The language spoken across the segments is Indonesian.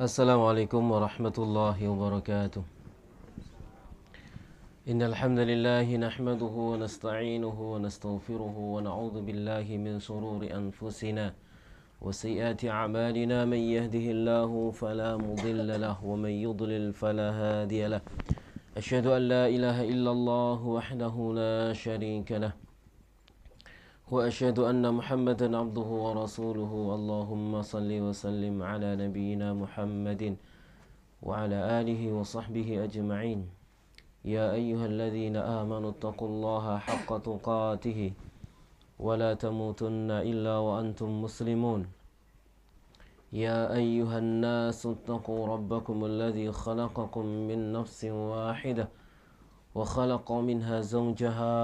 Assalamualaikum warahmatullahi wabarakatuh. Innal hamdalillahi nahmaduhu wa nasta'inuhu wa nastaghfiruhu wa na'udzu billahi min shururi anfusina wa sayyiati a'malina man yahdihillahu fala mudilla lahu wa man yudlil fala hadiya lahu. Asyhadu an la ilaha illallah wahdahu la syarika lahu wa asyhadu anna Muhammadan abduhu wa rasuluhu. Allahumma salli wa sallim ala nabiyyina Muhammadin wa ala alihi wa sahbihi ajma'in. Ya ayyuhalladzina amanu taqullaha haqqa tuqatih wa la tamutunna illa wa antum muslimun. Ya ayyuhannasu taqu rabbakumul ladzi khalaqakum min nafsin wahidah وَخَلَقَ مِنْهَا زَوْجَهَا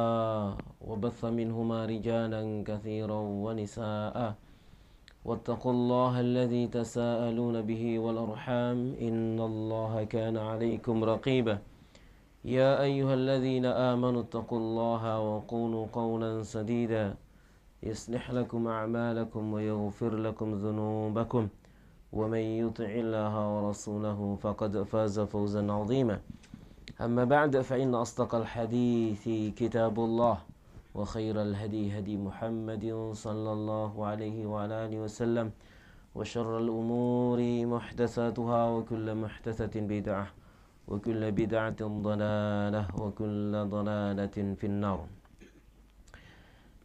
وَبَثَّ مِنْهُمَا رِجَالًا كَثِيرًا وَنِسَاءً وَاتَّقُوا اللَّهَ الَّذِي تَسَاءَلُونَ بِهِ وَالْأَرْحَامَ إِنَّ اللَّهَ كَانَ عَلَيْكُمْ رَقِيبًا. يَا أَيُّهَا الَّذِينَ آمَنُوا اتَّقُوا اللَّهَ وَقُولُوا قَوْلًا سَدِيدًا يُصْلِحْ لَكُمْ أَعْمَالَكُمْ وَيَغْفِرْ لَكُمْ ذُنُوبَكُمْ وَمَنْ يُطِعِ اللَّهَ وَرَسُولَهُ فَقَدْ فَازَ فَوْزًا عَظِيمًا. أما بعد فإن أصدق الحديث كتاب الله وخير الهدي هدي محمد صلى الله عليه وعلى آله وسلم وشر الأمور محدثاتها وكل محدثة بدعة وكل بدعة ضلالة وكل ضلالة في النار.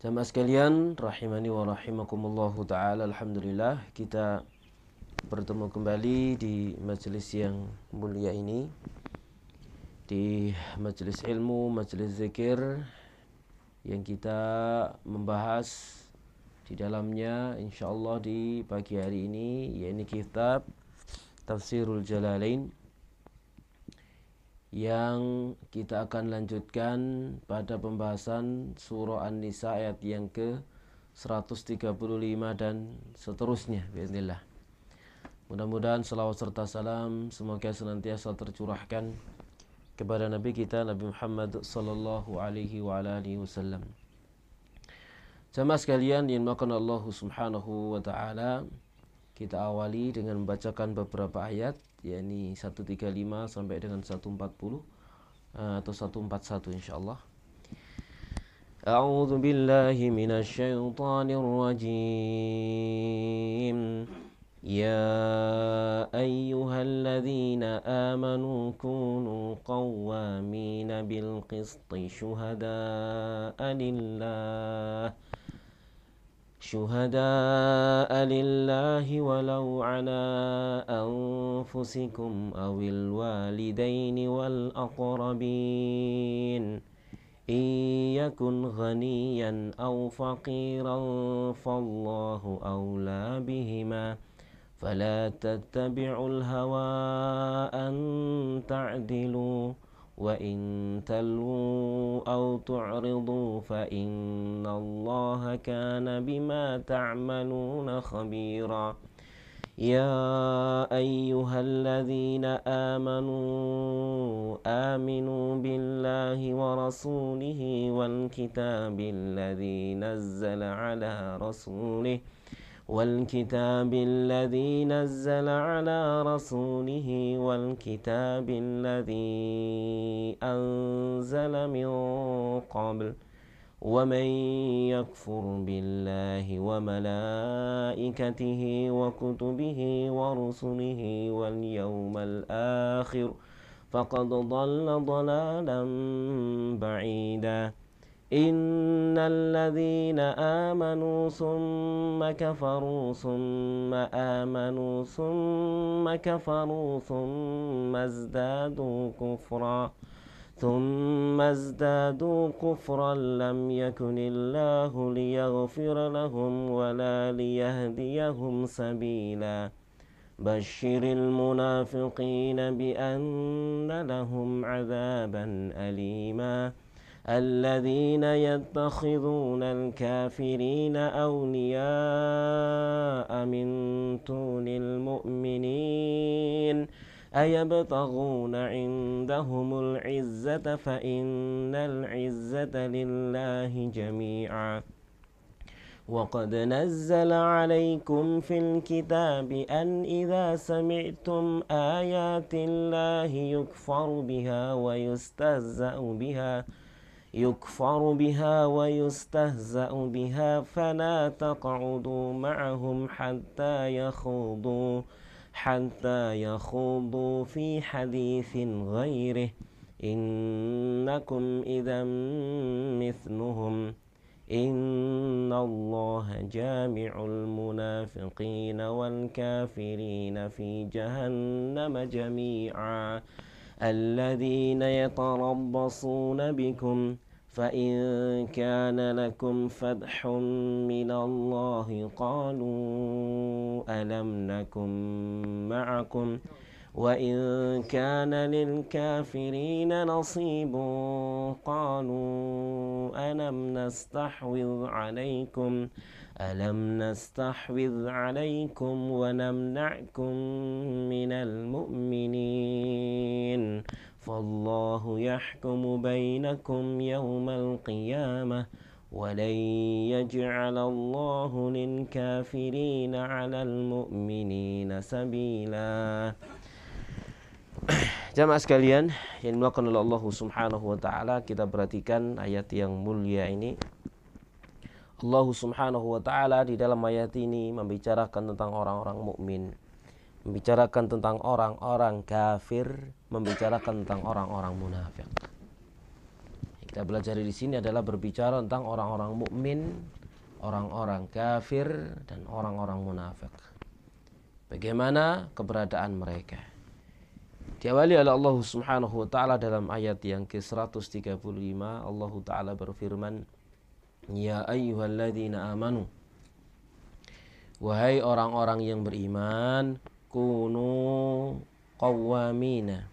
Jamaah sekalian rahimani wa rahimakumullahu ta'ala, alhamdulillah kita bertemu kembali di majelis yang mulia ini, di majelis ilmu, majelis zikir yang kita membahas di dalamnya insyaallah di pagi hari ini, yakni kitab Tafsir Jalalain yang kita akan lanjutkan pada pembahasan surah An-Nisa ayat yang ke-135 dan seterusnya biiznillah. Mudah-mudahan selawat serta salam semoga senantiasa tercurahkan kepada Nabi kita Nabi Muhammad sallallahu alaihi wa alihi wasallam. Jamaah sekalian yang dimuliakan Allah Subhanahu wa taala, kita awali dengan membacakan beberapa ayat yakni 135 sampai dengan 140 atau 141 insyaallah. A'udzu billahi minasy syaithanir rajim. يَا أَيُّهَا الَّذِينَ آمَنُوا كُونُوا قَوَّامِينَ بِالْقِسْطِ شُهَدَاءَ لِلَّهِ وَلَوْ عَلَى أَنفُسِكُمْ أَوِ الْوَالِدَيْنِ وَالْأَقْرَبِينَ إن يكن غنيا أو فقيرا فالله أولى بهما فلا تتبعوا الهوى أن تعدلوا وإن تلووا أو تعرضوا فإن الله كان بما تعملون خبيرا. يَا أَيُّهَا الَّذِينَ آمَنُوا بِاللَّهِ وَرَسُولِهِ وَالْكِتَابِ الَّذِي نَزَّلَ عَلَى رَسُولِهِ وَالْكِتَابِ الَّذِي أَنزَلَ مِن قَبْلُ وَمَنْ يَكْفُرْ بِاللَّهِ وَمَلَائِكَتِهِ وَكُتُبِهِ وَرُسُلِهِ وَالْيَوْمَ الْآخِرِ فَقَدْ ضَلَّ ضَلَالًا بَعِيدًا. إِنَّ الَّذِينَ آمَنُوا ثُمَّ كَفَرُوا ثُمَّ آمَنُوا ثُمَّ كَفَرُوا ثُمَّ ازْدَادُوا كُفْرًا لم يكن الله ليغفر لهم ولا ليهديهم سبيلا. بشر المنافقين بأن لهم عذابا أليما. الذين يتخذون الكافرين أولياء من دون المؤمنين أَيَبْتَغُونَ عِنْدَهُمُ الْعِزَّةَ فَإِنَّ الْعِزَّةَ لِلَّهِ جَمِيعًا وَقَدْ نَزَّلَ عَلَيْكُمْ فِي الْكِتَابِ أَنْ إِذَا سَمِعْتُمْ آيَاتِ اللَّهِ يُكْفَرُ بِهَا وَيُسْتَهْزَأُ بِهَا فَلَا تَقْعُدُوا مَعَهُمْ حَتَّى يَخُوضُوا فِي حَدِيثٍ غَيْرِهِ إِنَّكُمْ إِذًا مِثْلُهُمْ إِنَّ اللَّهَ جَامِعُ الْمُنَافِقِينَ وَالْكَافِرِينَ فِي جَهَنَّمَ جَمِيعًا الَّذِينَ يَتَرَبَّصُونَ بِكُمْ فَإِنْ كَانَ لَكُمْ فَتْحٌ مِّنَ اللَّهِ قَالُوا أَلَمْ نَكُنْ مَعَكُمْ وَإِنْ كَانَ لِلْكَافِرِينَ نَصِيبٌ قَالُوا أَلَمْ نَسْتَحْوِذْ عَلَيْكُمْ وَنَمْنَعْكُمْ مِنَ الْمُؤْمِنِينَ فَاللَّهُ يَحْكُمُ بَيْنَكُمْ يَوْمَ الْقِيَامَةِ وَلَنْ يَجْعَلَ اللَّهُ لِلْكَافِرِينَ عَلَى الْمُؤْمِنِينَ سَبِيلًا. Jamaah sekalian yang dimuliakan oleh Allah Subhanahu wa taala, kita perhatikan ayat yang mulia ini. Allah Subhanahu wa taala di dalam ayat ini membicarakan tentang orang-orang mukmin, membicarakan tentang orang-orang kafir, membicarakan tentang orang-orang munafik. Kita belajar di sini adalah berbicara tentang orang-orang mukmin, orang-orang kafir dan orang-orang munafik. Bagaimana keberadaan mereka? Diawali oleh Allah Subhanahu wa taala dalam ayat yang ke-135, Allah taala berfirman, "Ya ayyuhalladzina amanu." Wahai orang-orang yang beriman, kunu qawwamina.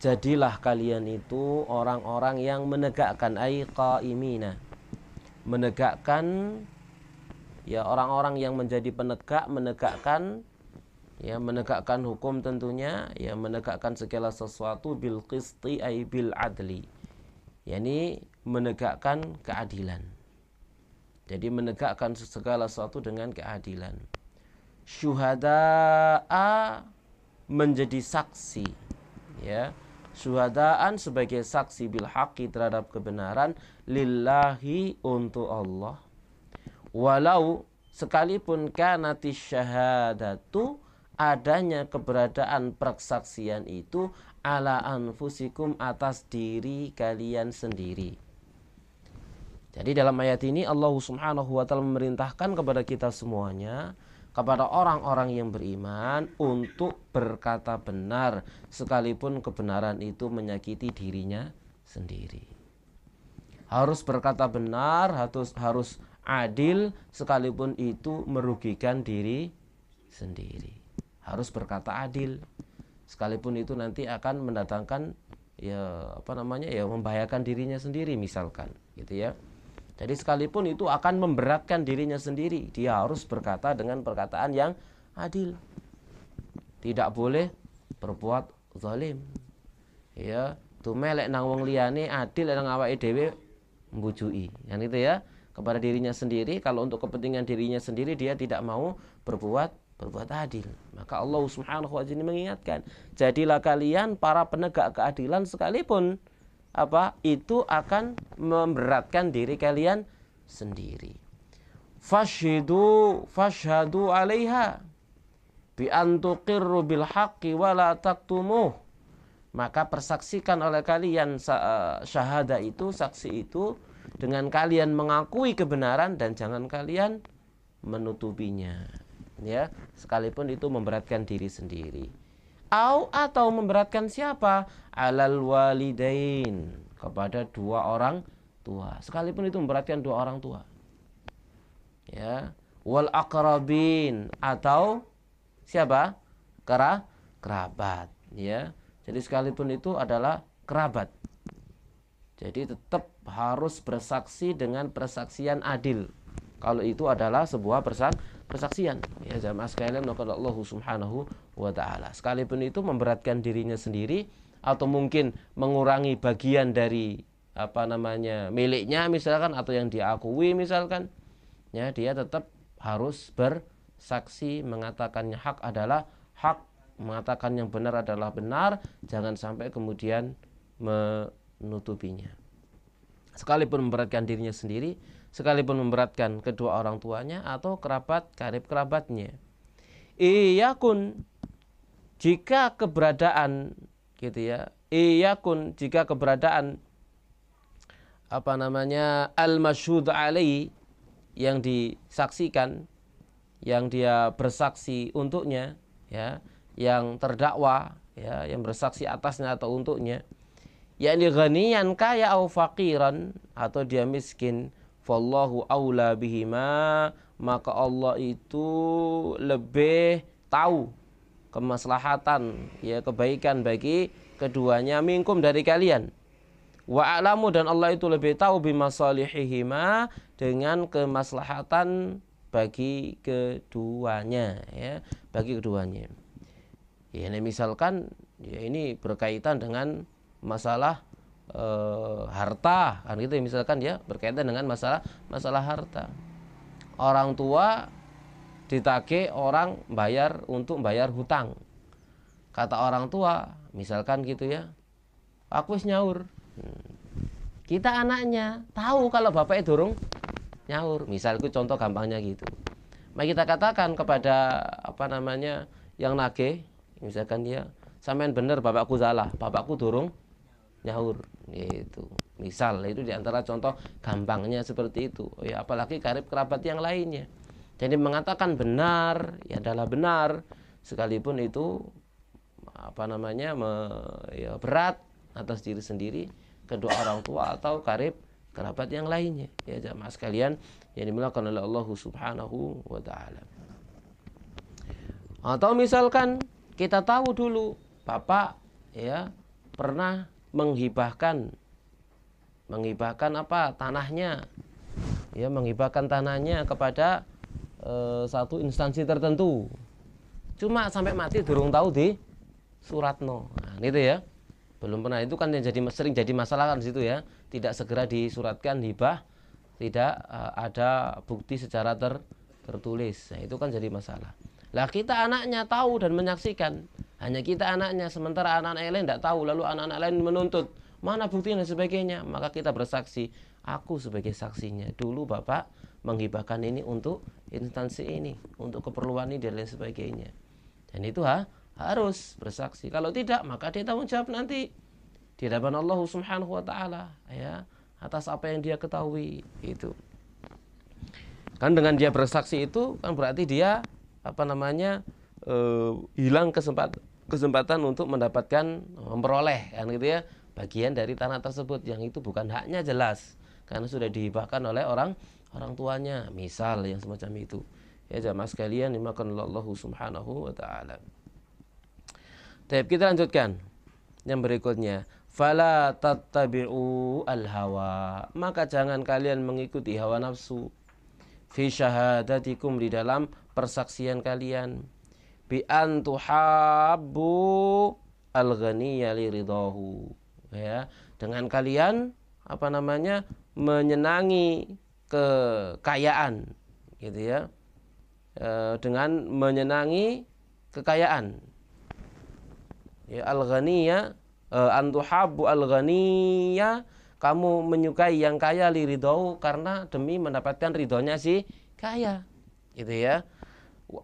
Jadilah kalian itu orang-orang yang menegakkan, ay qaimina. Menegakkan, ya, orang-orang yang menjadi penegak, menegakkan, ya, menegakkan hukum tentunya, ya, menegakkan segala sesuatu bil qisti ay bil adli, yakni menegakkan keadilan. Jadi menegakkan segala sesuatu dengan keadilan. Syuhada'a, menjadi saksi, ya, syuhada'an sebagai saksi bil haqi, terhadap kebenaran, lillahi, untuk Allah, walau sekalipun kanatis syahadatu, adanya keberadaan persaksian itu, ala anfusikum, atas diri kalian sendiri. Jadi dalam ayat ini Allah Subhanahu wa taala memerintahkan kepada kita semuanya, kepada orang-orang yang beriman, untuk berkata benar sekalipun kebenaran itu menyakiti dirinya sendiri. Harus berkata benar, harus adil sekalipun itu merugikan diri sendiri. Harus berkata adil sekalipun itu nanti akan mendatangkan, ya, membahayakan dirinya sendiri misalkan, gitu ya. Jadi sekalipun itu akan memberatkan dirinya sendiri, dia harus berkata dengan perkataan yang adil. Tidak boleh berbuat zalim. Ya, tumelek nang wong liyane, adil nang awake dhewe mbujui. Kan itu ya, kepada dirinya sendiri, kalau untuk kepentingan dirinya sendiri dia tidak mau berbuat adil. Maka Allah Subhanahu wa ta'ala mengingatkan, jadilah kalian para penegak keadilan sekalipun itu akan memberatkan diri kalian sendiri. Fashhadu 'alaiha bi an tuqirru bil haqqi wa la taktumuh. Maka persaksikan oleh kalian syahada itu, saksi itu, dengan kalian mengakui kebenaran dan jangan kalian menutupinya, ya, sekalipun itu memberatkan diri sendiri. Atau memberatkan siapa? Alal walidain, kepada dua orang tua, sekalipun itu memberatkan dua orang tua, ya. Wal aqrabin, atau siapa? Kerabat, ya. Jadi sekalipun itu adalah kerabat, jadi tetap harus bersaksi dengan persaksian adil. Kalau itu adalah sebuah persaksian. Ya jamaah sekalian, Allah Subhanahu wa taala. Sekalipun itu memberatkan dirinya sendiri atau mungkin mengurangi bagian dari miliknya misalkan, atau yang diakui misalkan, ya dia tetap harus bersaksi, mengatakan yang hak adalah hak, mengatakan yang benar adalah benar, jangan sampai kemudian menutupinya. Sekalipun memberatkan dirinya sendiri, sekalipun memberatkan kedua orang tuanya atau kerabat karib kerabatnya. Iyakun, jika keberadaan gitu ya. Iyakun, jika keberadaan al-masyhud alaihi, yang disaksikan, yang dia bersaksi untuknya, ya, yang terdakwa, ya, yang bersaksi atasnya atau untuknya, yakni ghaniyan kaya au faqiran, atau dia miskin, wallahu aula bihima, maka Allah itu lebih tahu kemaslahatan, ya, kebaikan bagi keduanya, minkum dari kalian. Wa alamu, dan Allah itu lebih tahu bimasalihihima, dengan kemaslahatan bagi keduanya, ya, bagi keduanya. Ya, ini misalkan ya ini berkaitan dengan masalah harta kan gitu, misalkan ya berkaitan dengan masalah harta. Orang tua ditagih orang bayar untuk bayar hutang. Kata orang tua misalkan gitu ya, aku wis nyaur. Kita anaknya tahu kalau bapaknya dorong nyaur, misalku contoh gampangnya gitu. Mari kita katakan kepada yang nagih, misalkan dia, sampean bener bapakku salah, bapakku dorong nyaur gitu. Misal itu diantara contoh gampangnya seperti itu. Ya apalagi karib kerabat yang lainnya. Jadi mengatakan benar ya adalah benar, sekalipun itu berat atas diri sendiri, kedua orang tua atau karib kerabat yang lainnya. Ya jamaah sekalian yang dimuliakan oleh Allah Subhanahu wa taala. Atau misalkan kita tahu dulu bapak ya pernah menghibahkan tanahnya, ya menghibahkan tanahnya kepada satu instansi tertentu. Cuma sampai mati durung tahu di suratno. Nah, gitu ya. Belum pernah, itu kan yang sering jadi masalah kan di situ ya. Tidak segera disuratkan hibah, tidak ada bukti secara tertulis. Nah, itu kan jadi masalah. Lah kita anaknya tahu dan menyaksikan. Hanya kita anaknya, sementara anak-anak lain tidak tahu. Lalu anak-anak lain menuntut, mana buktinya dan sebagainya. Maka kita bersaksi, aku sebagai saksinya, dulu bapak menghibahkan ini untuk instansi ini, untuk keperluan ini dan lain sebagainya. Dan itu harus bersaksi. Kalau tidak, maka dia tanggung jawab nanti di hadapan Allah Subhanahu wa taala ya atas apa yang dia ketahui itu. Kan dengan dia bersaksi itu kan berarti dia hilang kesempatan untuk memperoleh kan gitu ya bagian dari tanah tersebut yang itu bukan haknya jelas karena sudah dihibahkan oleh orang tuanya. Misal yang semacam itu. Ya jamaah sekalian dimakan oleh Allah Subhanahu wa taala. Baik, kita lanjutkan yang berikutnya. Fala tattabi'u al-hawa, maka jangan kalian mengikuti hawa nafsu. Fi syahadatikum, di dalam persaksian kalian. Bi an tuhabbu al-ghaniyya li ridahu, ya, dengan kalian menyenangi kekayaan gitu ya. Dengan menyenangi kekayaan. Ya al-ghaniyya, antuhabbu al-ghaniyya, kamu menyukai yang kaya liridau, karena demi mendapatkan ridhonya si kaya. Gitu ya.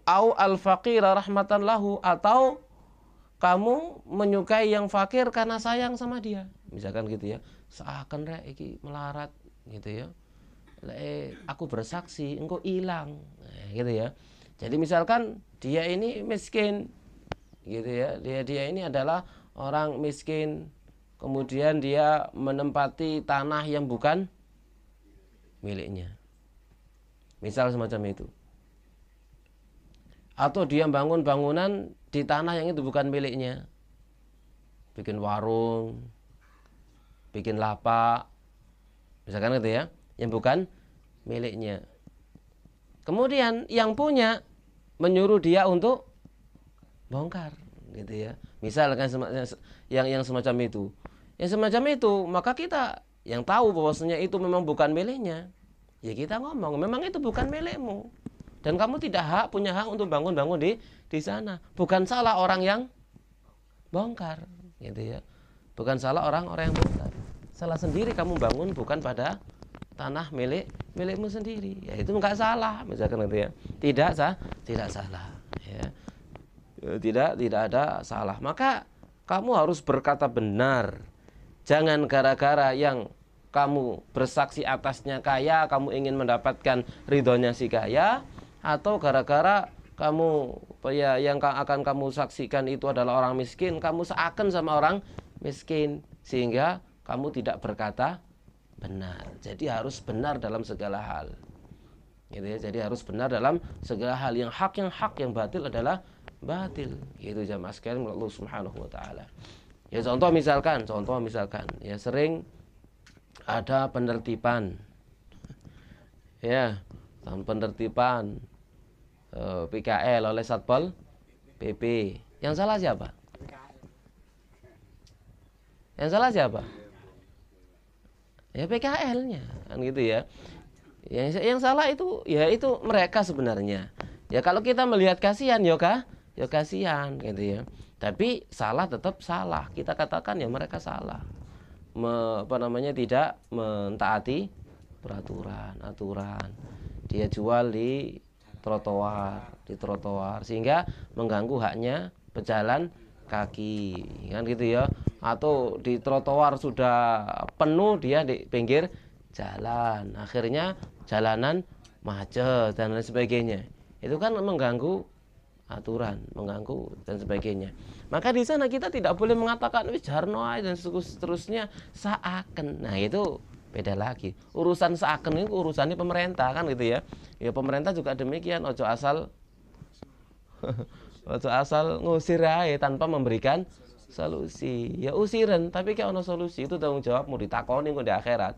Au al-faqira rahmatan lahu, atau kamu menyukai yang fakir karena sayang sama dia. Misalkan gitu ya. Seakan rek iki melarat gitu ya. Aku bersaksi engkau hilang. Nah, gitu ya. Jadi misalkan dia ini miskin gitu ya, dia ini adalah orang miskin, kemudian dia menempati tanah yang bukan miliknya, misal semacam itu, atau dia bangun bangunan di tanah yang itu bukan miliknya, bikin warung, bikin lapak, misalkan gitu ya, yang bukan miliknya. Kemudian yang punya menyuruh dia untuk bongkar, gitu ya. Misalkan yang semacam itu. Yang semacam itu, maka kita yang tahu bahwasanya itu memang bukan miliknya. Ya kita ngomong, memang itu bukan milikmu. Dan kamu tidak punya hak untuk bangun-bangun di sana. Bukan salah orang yang bongkar, gitu ya. Bukan salah orang-orang yang bongkar. Salah sendiri kamu bangun bukan pada tanah milikmu sendiri. Ya itu enggak salah, misalkan gitu ya. Tidak salah, ya. Tidak ada salah. Maka kamu harus berkata benar. Jangan gara-gara yang kamu bersaksi atasnya kaya, kamu ingin mendapatkan ridhonya si kaya. Atau gara-gara kamu ya, yang akan kamu saksikan itu adalah orang miskin, kamu seakan sama orang miskin, sehingga kamu tidak berkata benar. Jadi harus benar dalam segala hal, gitu ya. Jadi harus benar dalam segala hal. Yang hak yang hak, yang batil adalah batil. Itu jamaah sekalian Allah Subhanahu wa ta'ala. Ya contoh misalkan ya sering ada penertiban, ya penertiban PKL oleh Satpol PP. Yang salah siapa? Yang salah siapa? Ya PKL-nya, kan gitu ya. Yang salah itu ya itu mereka sebenarnya. Ya kalau kita melihat kasihan ya kasihan gitu ya. Tapi salah tetap salah. Kita katakan ya mereka salah. Tidak mentaati aturan. Dia jual di trotoar sehingga mengganggu haknya pejalan kaki, kan gitu ya. Atau di trotoar sudah penuh, dia di pinggir jalan, akhirnya jalanan macet dan lain sebagainya. Itu kan mengganggu aturan, mengganggu dan sebagainya. Maka di sana kita tidak boleh mengatakan wis jarno dan seterusnya seakan. Nah itu beda lagi. Urusan seakan ini urusannya pemerintah, kan gitu ya. Ya pemerintah juga demikian, ojo asal ngusir ae tanpa memberikan solusi. Ya usiran, tapi kayak ono solusi itu tanggung jawabmu, ditakoni engko di akhirat.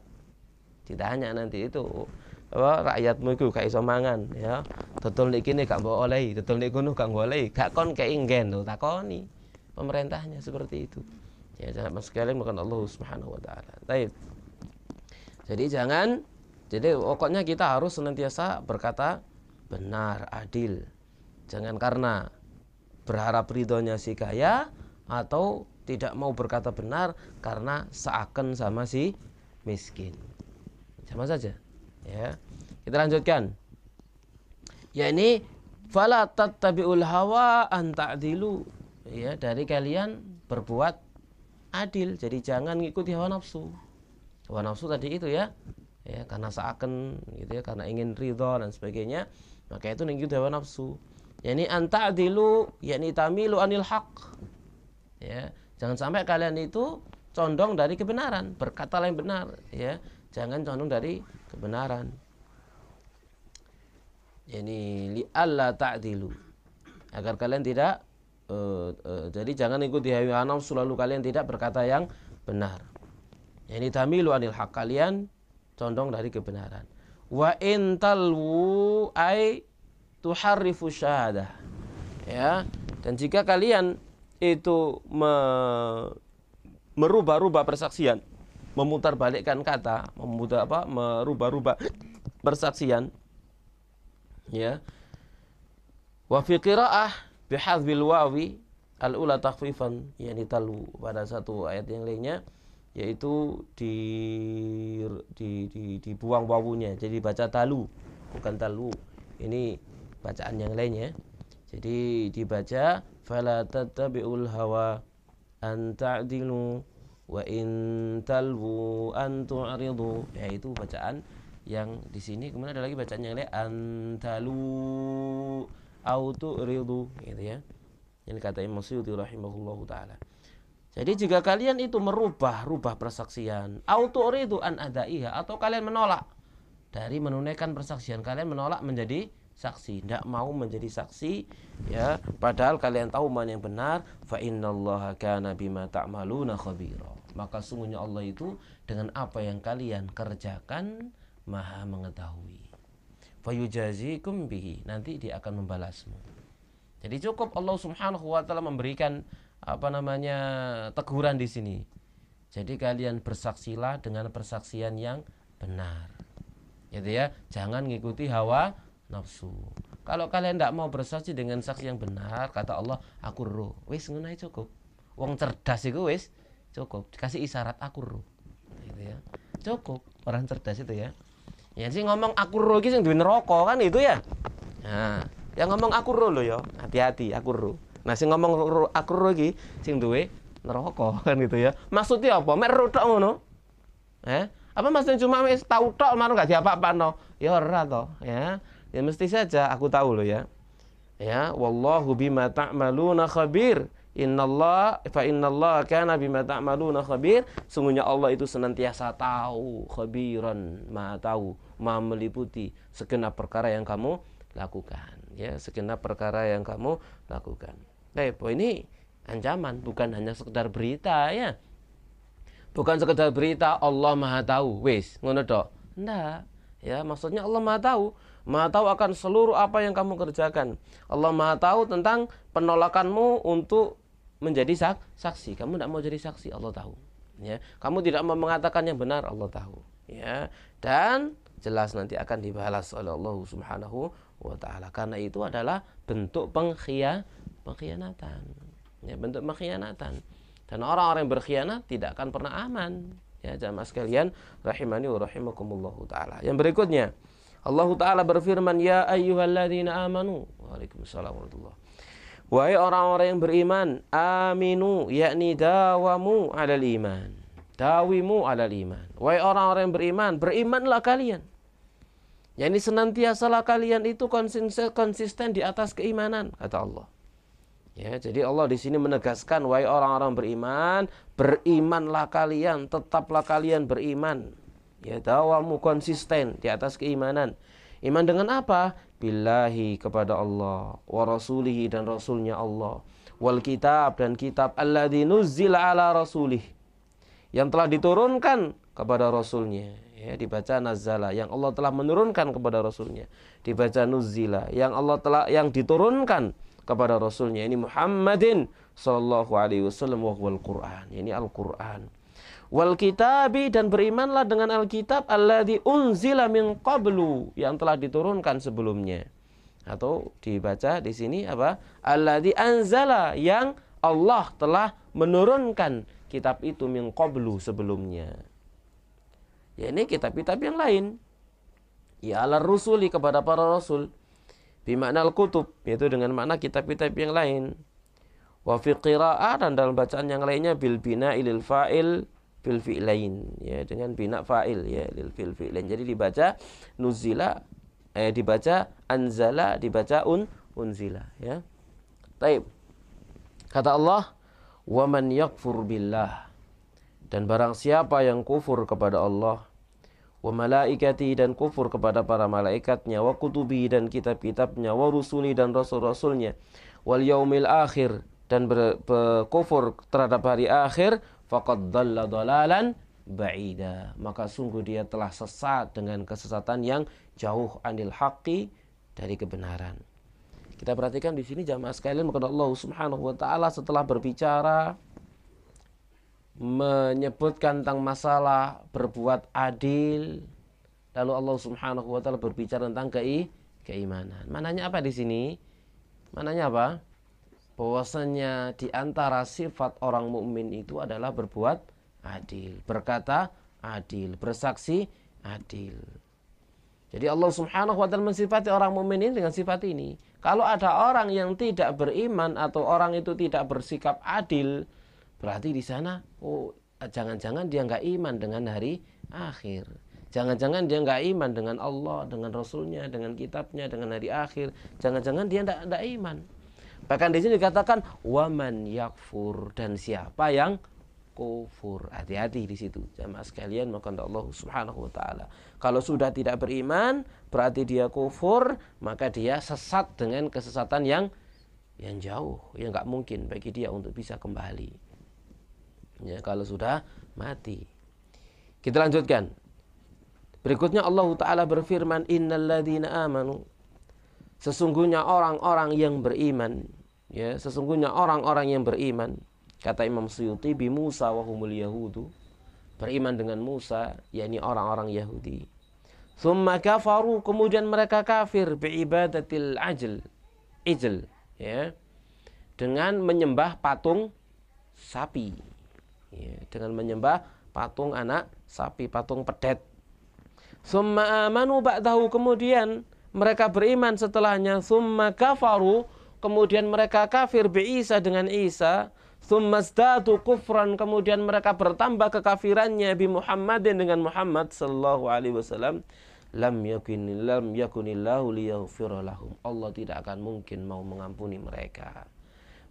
Ditanya nanti itu apa rakyatmu iku gak iso mangan ya. Dodol nek kene gak mbok olehi, dodol nek kono gak ngolehi, gak kon kei nggen lho takoni. Pemerintahnya seperti itu. Ya jamaah sekalian maka Allah Subhanahu wa taala. Baik. Jadi pokoknya kita harus senantiasa berkata benar, adil. Jangan karena berharap ridhonya si kaya atau tidak mau berkata benar karena seakan sama si miskin. Sama saja. Ya. Kita lanjutkan. Ya ini fala tattabi'ul hawa an ta'dilu. Ya, dari kalian berbuat adil. Jadi jangan ngikuti hawa nafsu. Hawa nafsu tadi itu ya karena seakan gitu ya, karena ingin ridho dan sebagainya, maka itu ngikuti hawa nafsu. Yani anta'dilu, yani tamilu anil haq. Ya, jangan sampai kalian itu condong dari kebenaran, berkatalah yang benar, ya. Jangan condong dari kebenaran. Yani li'alla ta'dilu. Agar kalian tidak jadi jangan ngikuti hawa nafsu lalu kalian tidak berkata yang benar. Yani tamilu anil haq, kalian condong dari kebenaran. Wa in talwu ay tuharrifu syahadah. Ya, dan jika kalian itu merubah-rubah persaksian, memutarbalikkan kata, merubah-rubah persaksian. Ya. Wa fi qiraah bi hadzil wawi al-ula takhfifan, yani talwu, pada satu ayat yang lainnya yaitu dibuang wawunya, jadi baca talu bukan talu. Ini bacaan yang lainnya, jadi dibaca fala tattabi'ul hawa an ta'dilu wa in talwu an tu'ridu, yaitu bacaan yang di sini. Kemudian ada lagi bacaan yang lain an talu au tu'ridu, gitu ya, yang kata Imam Suyuti rahimahullahu taala. Jadi jika kalian itu merubah-rubah persaksian, autoridu an adaiha, atau kalian menolak dari menunaikan persaksian, kalian menolak menjadi saksi, tidak mau menjadi saksi, ya. Padahal kalian tahu mana yang benar. Fa innallaha kana bima ta'maluna khabira. Maka sungguhnya Allah itu dengan apa yang kalian kerjakan maha mengetahui. fayujazikum bihi, nanti dia akan membalasmu. Jadi cukup Allah Subhanahu wa taala memberikan teguran di sini. Jadi kalian bersaksilah dengan persaksian yang benar. Gitu ya, jangan ngikuti hawa nafsu. Kalau kalian tidak mau bersaksi dengan saksi yang benar, kata Allah, aku roh. Wis ngono ae cukup. Wong cerdas iku wis cukup. Dikasih isyarat aku roh. Gitu ya. Cukup orang cerdas itu ya. Ya sih ngomong aku roh iki sing duwe neraka kan itu ya. Nah, yang ngomong aku roh lho ya. Hati-hati aku roh. Nah sing ngomong aku roh iki sing duwe neraka kan gitu ya. Maksudnya apa? Mek roh tok ngono. Apa maksudnya cuma wis tau tok marang gak diapa-apano? Ya ora to, ya. Ya mesti saja aku tahu loh ya. Ya, wallahu bima ta'maluna khabir. Innallaha kana bima ta'maluna khabir. Sungguhnya Allah itu senantiasa tahu, khabiran, maha tahu, maha meliputi segenap perkara yang kamu lakukan. Ya, segenap perkara yang kamu lakukan. Ini ancaman, bukan hanya sekedar berita ya. Bukan sekedar berita Allah maha tahu. Wis, ngono tok. Ndak. Ya, maksudnya Allah maha tahu. Maha tahu akan seluruh apa yang kamu kerjakan. Allah maha tahu tentang penolakanmu untuk menjadi saksi. Kamu tidak mau jadi saksi, Allah tahu. Ya, kamu tidak mau mengatakan yang benar, Allah tahu. Ya, dan jelas nanti akan dibalas oleh Allah Subhanahu wa taala. Karena itu adalah bentuk pengkhianatan. Ya, bentuk pengkhianatan. Dan orang-orang yang berkhianat tidak akan pernah aman. Ya, jamaah sekalian, rahimani wa rahimakumullah taala. Yang berikutnya, Allah Ta'ala berfirman, ya ayyuhalladzina amanu. Waalaikumsalam warahmatullah. Wahai orang-orang yang beriman, aminu, yakni dawamu alal iman. Dawimu alal iman. Wahai orang-orang yang beriman, berimanlah kalian. Yakni senantiasalah kalian itu konsisten di atas keimanan, kata Allah. Ya, jadi Allah di sini menegaskan, wahai orang-orang beriman, berimanlah kalian, tetaplah kalian beriman. Ya, dawamu konsisten di atas keimanan. Iman dengan apa? Billahi, kepada Allah, wa rasulihi, dan rasulnya Allah, wal kitab, dan kitab, alladzi nuzzila ala rasulih, yang telah diturunkan kepada rasulnya. Ya, dibaca nazzala, yang Allah telah menurunkan kepada rasulnya. Dibaca nuzzila, yang diturunkan kepada rasulnya. Ini Muhammadin sallallahu alaihi wasallam wa huwal Qur'an. Ini Al-Qur'an. Wal kitabi, dan berimanlah dengan Alkitab, alladzi unzila min qablu, yang telah diturunkan sebelumnya. Atau dibaca di sini apa? Alladzi anzala, yang Allah telah menurunkan kitab itu, min qablu, sebelumnya. Ya, ini kitab-kitab yang lain. Ya, ala rusuli, kepada para rasul. Bimakna al-kutub, yaitu dengan makna kitab-kitab yang lain. Wa fi qira'ah, dan dalam bacaan yang lainnya, bil bina'i lil fa'il fil fi'lain, ya, dengan bina fa'il, ya, lil fil fi'lain. Jadi dibaca nuzila, dibaca anzala, dibaca unzila, ya. Taib. Kata Allah, "Wa man yakfur billah." Dan barang siapa yang kufur kepada Allah, wa malaikati, dan kufur kepada para malaikatnya, wa kutubi, dan kitab-kitabnya, wa rusuli, dan rasul-rasulnya, wal yaumil akhir, dan kufur terhadap hari akhir, faqad dhalla dhalalan ba'ida, maka sungguh dia telah sesat dengan kesesatan yang jauh, anil haqqi, dari kebenaran. Kita perhatikan di sini jamaah sekalian, maka Allah Subhanahu wa taala setelah berbicara menyebutkan tentang masalah berbuat adil, lalu Allah Subhanahu wa taala berbicara tentang keimanan. Mananya apa di sini? Mananya apa? Bahwasanya di antara sifat orang mukmin itu adalah berbuat adil, berkata adil, bersaksi adil. Jadi Allah Subhanahu wa taala mensifati orang mukmin ini dengan sifat ini. Kalau ada orang yang tidak beriman atau orang itu tidak bersikap adil, berarti di sana jangan-jangan dia nggak iman dengan hari akhir. Jangan-jangan dia nggak iman dengan Allah, dengan Rasulnya, dengan kitabnya, dengan hari akhir. Jangan-jangan dia nggak iman. Bahkan di sini dikatakan waman yakfur, dan siapa yang kufur. Hati-hati di situ jamaah sekalian, maka Allah Subhanahu wa taala, kalau sudah tidak beriman berarti dia kufur, maka dia sesat dengan kesesatan yang jauh, yang enggak mungkin bagi dia untuk bisa kembali. Ya, kalau sudah mati. Kita lanjutkan. Berikutnya Allah Ta'ala berfirman, innalladzina amanu, sesungguhnya orang-orang yang beriman, ya, sesungguhnya orang-orang yang beriman, kata Imam Suyuti, bi Musa wa humul yahudu, beriman dengan Musa, yakni orang-orang Yahudi. Tsumma kafaru, kemudian mereka kafir, bi ibadatil ijl, ya, dengan menyembah patung sapi, ya, dengan menyembah patung anak sapi, patung pedet. Tsumma amanu ba'dahu, kemudian mereka beriman setelahnya. Tsumma kafaru, kemudian mereka kafir, bi Isa, dengan Isa. Tsumma zdadu kufran, kemudian mereka bertambah kekafirannya, bi Muhammadin, dengan Muhammad sallallahu alaihi wasallam. Lam yakunillahu liyaghfira lahum, Allah tidak akan mungkin mau mengampuni mereka.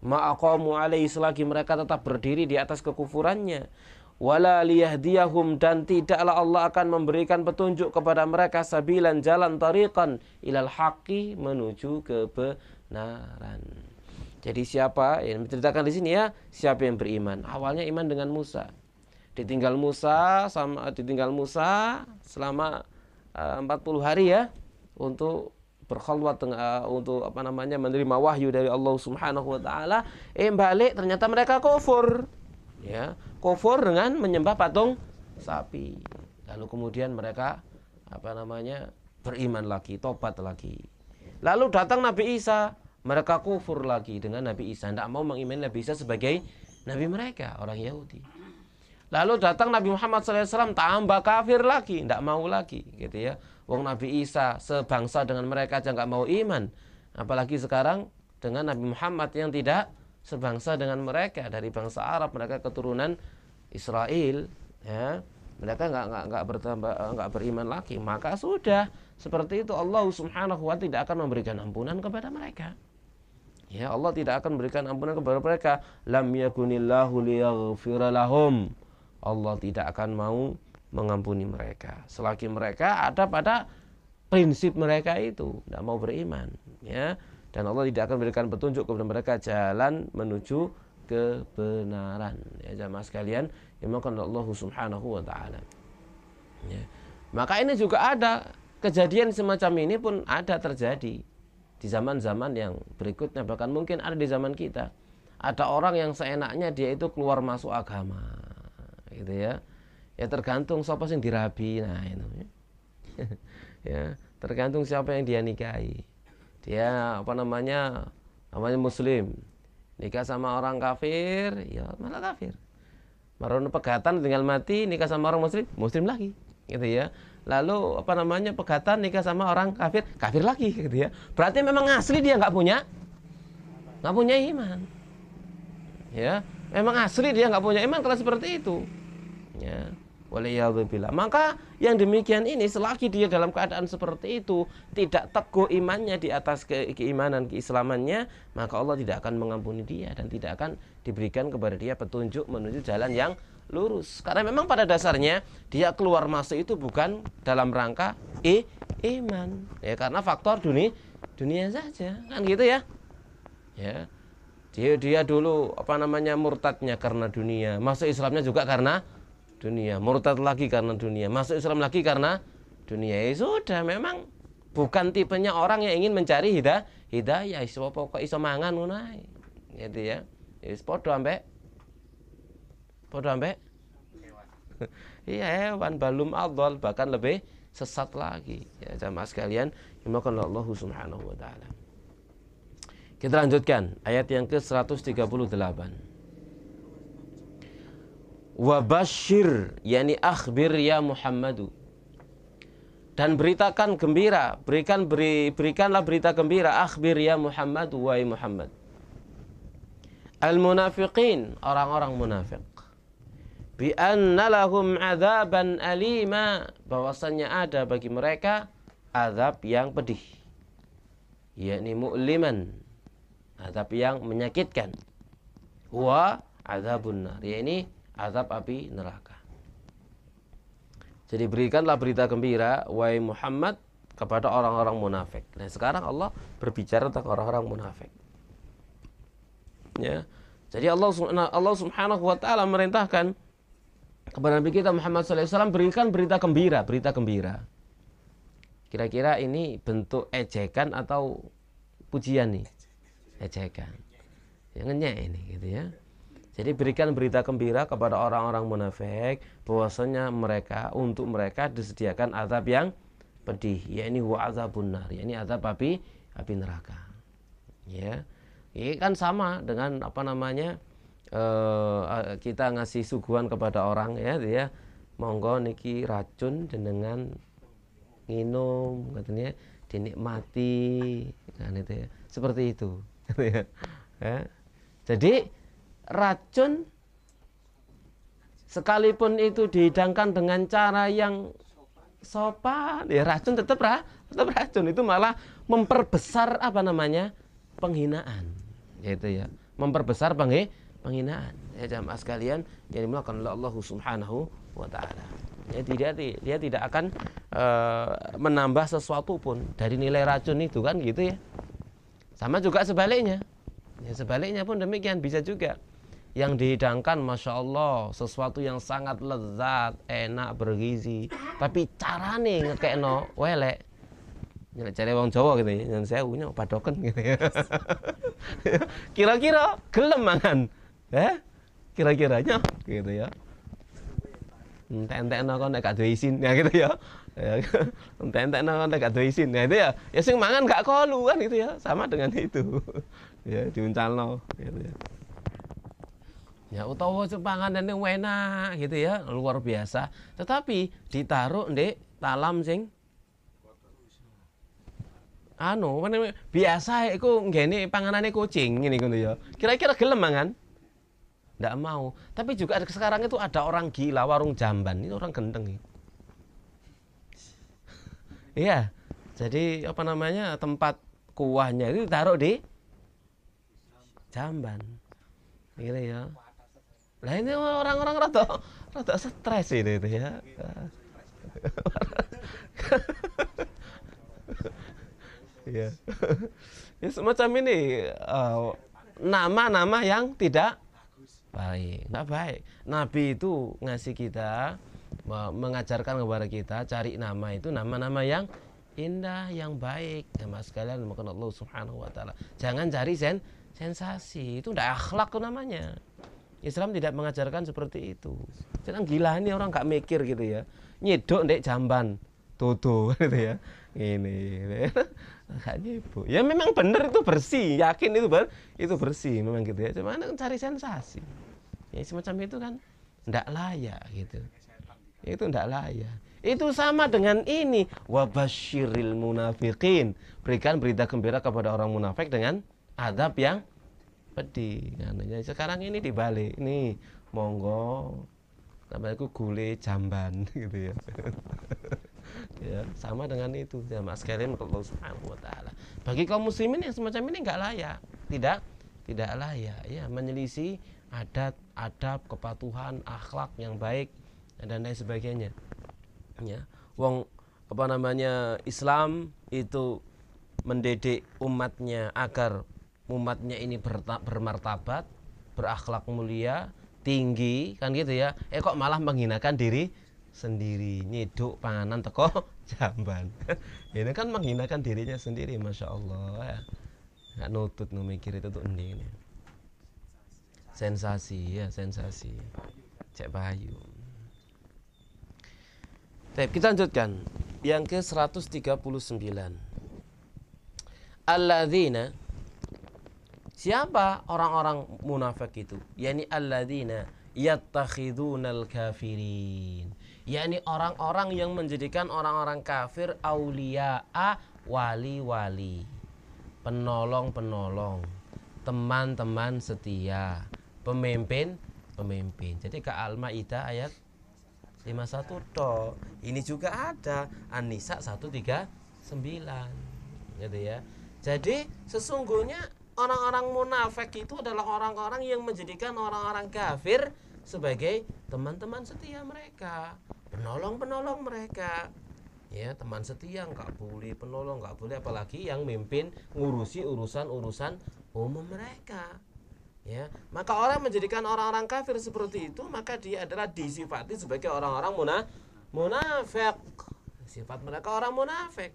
Ma'aqamu alaihi, selagi mereka tetap berdiri di atas kekufurannya. Wala liyahdiyahum, dan tidaklah Allah akan memberikan petunjuk kepada mereka, sabilan, jalan, tariqan ilal haqqi, menuju kebenaran. Jadi siapa yang menceritakan di sini, ya, siapa yang beriman. Awalnya iman dengan Musa. Ditinggal Musa selama 40 hari, ya, untuk berkhulwat, untuk menerima wahyu dari Allah Subhanahu wa taala. Balik ternyata mereka kufur. Ya, kufur dengan menyembah patung sapi. Lalu kemudian mereka beriman lagi, tobat lagi. Lalu datang Nabi Isa, mereka kufur lagi dengan Nabi Isa, tidak mau mengimani Nabi Isa sebagai nabi mereka, orang Yahudi. Lalu datang Nabi Muhammad SAW, tambah kafir lagi, tidak mau lagi, gitu ya. Wong Nabi Isa sebangsa dengan mereka aja nggak mau iman, apalagi sekarang dengan Nabi Muhammad yang tidak sebangsa dengan mereka, dari bangsa Arab, mereka keturunan Israel, ya, mereka nggak beriman lagi. Maka sudah seperti itu, Allah Subhanahu wa taala tidak akan memberikan ampunan kepada mereka. Ya, Allah tidak akan memberikan ampunan kepada mereka. Lam yakunillahu liyaghfira lahum, Allah tidak akan mau mengampuni mereka selagi mereka ada pada prinsip mereka itu, tidak mau beriman, ya. Dan Allah tidak akan memberikan petunjuk kepada mereka, jalan menuju kebenaran. Ya, jamaah sekalian, dimakan Allah Subhanahu wa taala. Ya. Maka ini juga ada kejadian semacam ini pun ada terjadi di zaman-zaman yang berikutnya, bahkan mungkin ada di zaman kita. Ada orang yang seenaknya dia itu keluar masuk agama, gitu ya. Ya, tergantung siapa yang dirabi, nah itu. Ya, tergantung siapa yang dia nikahi. Dia namanya muslim, nikah sama orang kafir, ya malah kafir. Marun pegatan tinggal mati, nikah sama orang muslim, muslim lagi, gitu ya. Lalu pegatan nikah sama orang kafir, kafir lagi, gitu ya. Berarti memang asli dia nggak punya iman, ya. Memang asli dia nggak punya iman kalau seperti itu, ya. Waliyadzubillah. Maka yang demikian ini, selagi dia dalam keadaan seperti itu, tidak teguh imannya di atas keimanan, keislamannya, maka Allah tidak akan mengampuni dia dan tidak akan diberikan kepada dia petunjuk menuju jalan yang lurus. Karena memang pada dasarnya dia keluar masuk itu bukan dalam rangka iman, ya, karena faktor dunia saja, kan gitu ya. Ya, dia dulu murtadnya karena dunia, masuk Islamnya juga karena dunia, murtad lagi karena dunia, masuk Islam lagi karena dunia. Ya sudah, memang bukan tipenya orang yang ingin mencari hidayah. Iso pokok iso mangan ngono ae, gitu ya. Wis padha ambek iya, hewan balum adol, bahkan lebih sesat lagi, ya jamaah sekalian, dimakan oleh Allah Subhanahu wa taala. Kita lanjutkan ayat yang ke-138. Wabashir, yakni akhbir ya Muhammadu, dan beritakan gembira, berikanlah berita gembira, akhbir ya Muhammadu, wahai Muhammad, al munafiqin, orang-orang munafik, bi anna lahum adzaban alima, bahwasannya ada bagi mereka azab yang pedih, yakni mu'liman, azab yang menyakitkan, wa adzabun nar, yakni azab api neraka. Jadi berikanlah berita gembira, wahai Muhammad, kepada orang-orang munafik. Nah, sekarang Allah berbicara tentang orang-orang munafik, ya. Jadi Allah Subhanahu wa taala merintahkan kepada Nabi kita Muhammad SAW, berikan berita gembira, berita gembira. Kira-kira ini bentuk ejekan atau pujian nih? Ejekan. Yang ngenyek ini gitu ya. Jadi berikan berita gembira kepada orang-orang munafik bahwasanya mereka, untuk mereka disediakan azab yang pedih, yakni huwa azabun nar, yakni azab api neraka. Ya. Ini kan sama dengan apa namanya? Kita ngasih suguhan kepada orang ya, dia monggo niki racun jenengan minum katanya dinikmati kan itu ya. Seperti itu. Ya. Jadi racun sekalipun itu dihidangkan dengan cara yang sopan, ya racun tetap racun, itu malah memperbesar apa namanya penghinaan, yaitu ya memperbesar penghinaan ya jamaah sekalian yang dimulakan oleh Allah Subhanahu wa Ta'ala. Ya dia tidak akan menambah sesuatu pun dari nilai racun itu kan gitu ya. Sama juga sebaliknya, ya sebaliknya pun demikian bisa juga. Yang dihidangkan Masya Allah sesuatu yang sangat lezat, enak, bergizi, tapi carane ngekekno welek. Nyelek cari wong Jawa gitu ya, nyen sewunya padoken gitu ya. Kira-kira gelem mangan. Eh? Kira-kiranya gitu ya. Entek-entekno kok nek gak duwe isin ya gitu ya. Entek-entekno kok nek gak duwe isin. Nah itu ya, ya sing mangan gak kolu kan gitu ya. Sama dengan itu. Ya diuncalno gitu ya. Ya utawa panganane enak gitu ya, luar biasa. Tetapi ditaruh ndek talam sing anu, biasa iku nggene panganane kucing ngene ngono ya. Kira-kira gelem mangan? Ndak mau. Tapi juga sekarang itu ada orang gila warung jamban, itu orang gendeng. Iya. Jadi apa namanya? Tempat kuahnya itu ditaruh di jamban. Gitu ya. Lah ini orang-orang rada stres ini itu ya. Ya. Ya semacam ini nama-nama yang tidak baik. Enggak baik. Nabi itu ngasih kita, mengajarkan kepada kita cari nama itu nama-nama yang indah, yang baik. Sama sekalian maka Allah Subhanahu wa Ta'ala. Jangan cari sensasi, itu tidak akhlak tuh namanya. Islam tidak mengajarkan seperti itu. Jangan gila ini orang nggak mikir gitu ya. Nyedok ndek jamban, toto gitu ya. Ini, nggak nyibu. Ya memang benar itu bersih, yakin itu bersih memang gitu ya. Cuman cari sensasi. Ya semacam itu kan ndak layak gitu. Itu ndak layak. Itu sama dengan ini wabasyiril munafiqin. Berikan berita gembira kepada orang munafik dengan adab yang pedih. Sekarang ini dibalik. Ini monggo namanya gule jamban gitu ya. Ya, sama dengan itu. Jamaah sekalian Allah Subhanahu wa Ta'ala. Bagi kaum muslimin yang semacam ini enggak layak. Tidak layak ya, menyelisih adat, adab, kepatuhan, akhlak yang baik dan lain sebagainya. Ya. Wong apa namanya Islam itu mendidik umatnya agar umatnya ini bermartabat, berakhlak mulia, tinggi, kan gitu ya. Kok malah menghinakan diri sendiri, nyeduk panganan teko jamban. Ini kan menghinakan dirinya sendiri, Masya Allah. Nggak nutut mikir itu tuh ini. Sensasi ya, sensasi. Cek bahayu. Baik, kita lanjutkan. Yang ke 139. Alladzina, siapa orang-orang munafik itu? Yani alladzina yattakhidunal kafirin, yani orang-orang yang menjadikan orang-orang kafir awliya'a, wali-wali, penolong-penolong, teman-teman setia, pemimpin. Jadi ke Al-Ma'idah ayat 51 toh. Ini juga ada An-Nisa 139 gitu ya. Jadi sesungguhnya orang-orang munafik itu adalah orang-orang yang menjadikan orang-orang kafir sebagai teman-teman setia mereka, penolong-penolong mereka. Ya, teman setia nggak boleh, penolong nggak boleh, apalagi yang mimpin ngurusi urusan-urusan umum mereka. Ya, maka orang menjadikan orang-orang kafir seperti itu, maka dia adalah disifati sebagai orang-orang munafik. Sifat mereka orang munafik.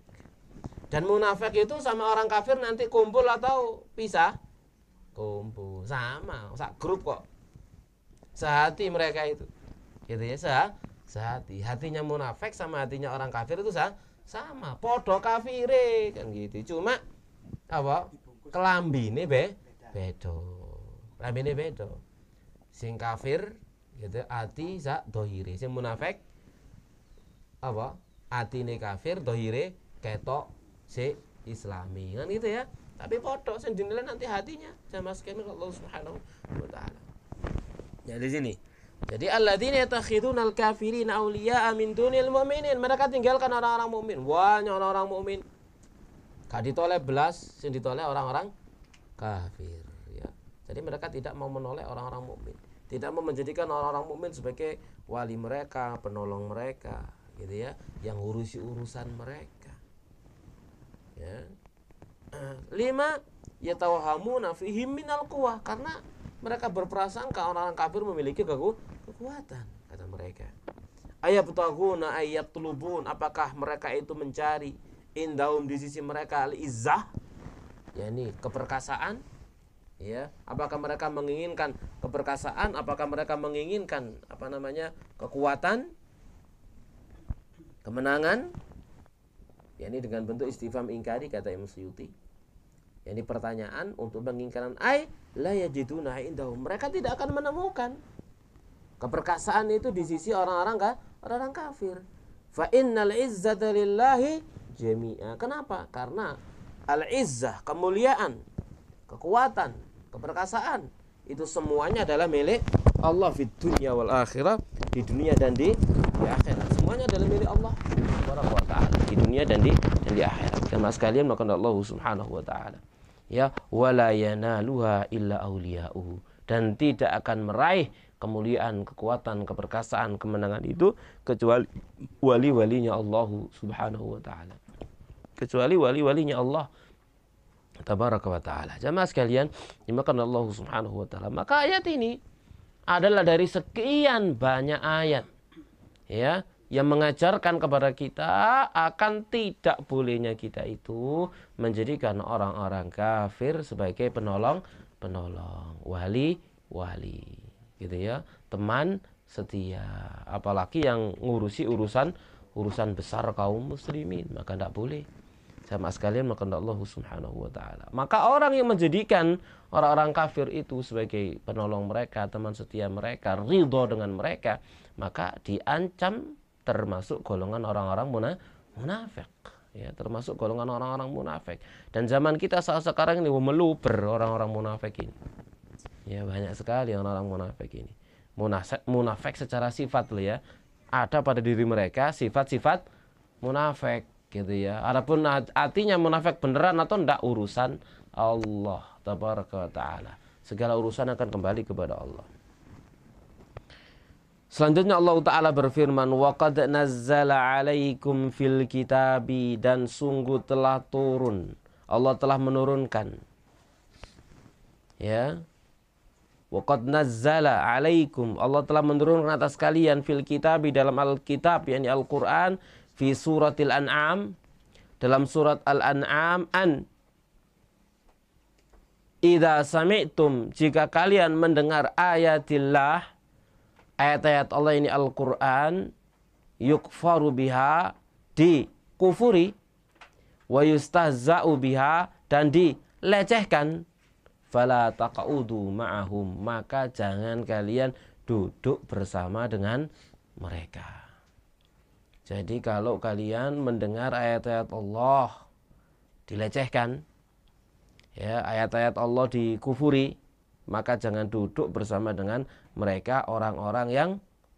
Dan munafik itu sama orang kafir nanti kumpul atau pisah? Kumpul, sama, sak grup kok. Sehati mereka itu. Gitu ya, sehati. Hatinya munafik sama hatinya orang kafir itu sama, podo kafire kan gitu. Cuma apa? Kelambine bedo. Lambene beda. Sing kafir gitu ati sak dohire, sing munafik apa? Atine kafir, dohire ketok si islami. Kan gitu ya. Tapi podo sing dinilai nanti hatinya. Jamaskan Allah Subhanahu wa taala. Ya di sini. Jadi alladzina takhidunal kafirina auliya'a min dunil mu'minin. Mereka tinggalkan orang-orang mukmin. Wah, orang-orang mukmin. Gak ditoleh belas, sing ditoleh orang-orang kafir. Jadi mereka tidak mau menoleh orang-orang mukmin, tidak mau menjadikan orang-orang mukmin sebagai wali mereka, penolong mereka, gitu ya, yang urusi urusan mereka. Ya. 5 yatawhamuna fihim minal quwwah, karena mereka berprasangka orang-orang kafir memiliki kekuatan, kata mereka. Ayabtaghuna ayatlubun, apakah mereka itu mencari indahum di sisi mereka al-izzah, yakni keperkasaan. Ya, apakah mereka menginginkan keperkasaan? Apakah mereka menginginkan kekuatan, kemenangan? Ya, ini dengan bentuk istifham ingkari kata Imam Suyuti. Ya, ini pertanyaan untuk mengingkaran ai la yajiduna indahum. Mereka tidak akan menemukan keperkasaan itu di sisi orang-orang kafir. Fa innal izzata lillahi jami'a. Kenapa? Karena al-izzah, kemuliaan, kekuatan, keperkasaan itu semuanya adalah milik Allah di dunia wal akhirah, di dunia dan di akhirat. Semuanya adalah milik Allah subhanahu wa taala di dunia dan di akhirat. Karena sekalian maka Allah subhanahu wa taala ya wala yanaluha illa auliya'uhu, dan tidak akan meraih kemuliaan, kekuatan, keperkasaan, kemenangan itu kecuali wali-walinya Allah subhanahu wa taala. Kecuali wali-walinya Allah Tabaraka wa ta'ala. Jamaah sekalian, dimakan Allah subhanahu wa ta'ala. Maka ayat ini adalah dari sekian banyak ayat ya, yang mengajarkan kepada kita akan tidak bolehnya kita itu menjadikan orang-orang kafir sebagai penolong, wali gitu ya, teman setia, apalagi yang ngurusi urusan besar kaum muslimin. Maka tidak boleh. Sama sekalian maka Allah subhanahu wa ta'ala. Maka orang yang menjadikan orang-orang kafir itu sebagai penolong mereka, teman setia mereka, ridho dengan mereka, maka diancam termasuk golongan orang-orang munafik. Ya, termasuk golongan orang-orang munafik. Dan zaman kita saat sekarang ini meluber orang-orang munafik ini. Ya, banyak sekali orang-orang munafik ini. Munafik secara sifat loh ya. Ada pada diri mereka sifat-sifat munafik. Gitu ya. Adapun hatinya munafik beneran atau ndak urusan Allah tabaraka wa taala. Segala urusan akan kembali kepada Allah. Selanjutnya Allah taala berfirman, "Wa qad nazzala 'alaikum fil kitabi", dan sungguh telah turun. Allah telah menurunkan. Ya. Wa qad nazzala 'alaikum, Allah telah menurunkan atas kalian fil kitabi dalam Alkitab, yakni Al-Qur'an. Fi suratil an'am, dalam surat al-an'am, an idza sami'tum, jika kalian mendengar ayatillah, ayat-ayat Allah ini Al-Qur'an, yukfaru biha, dikufuri, wa yustahza'u biha, dan dilecehkan, fala taq'udu ma'ahum, maka jangan kalian duduk bersama dengan mereka. Jadi kalau kalian mendengar ayat-ayat Allah dilecehkan, ya, ayat-ayat Allah dikufuri, maka jangan duduk bersama dengan mereka orang-orang yang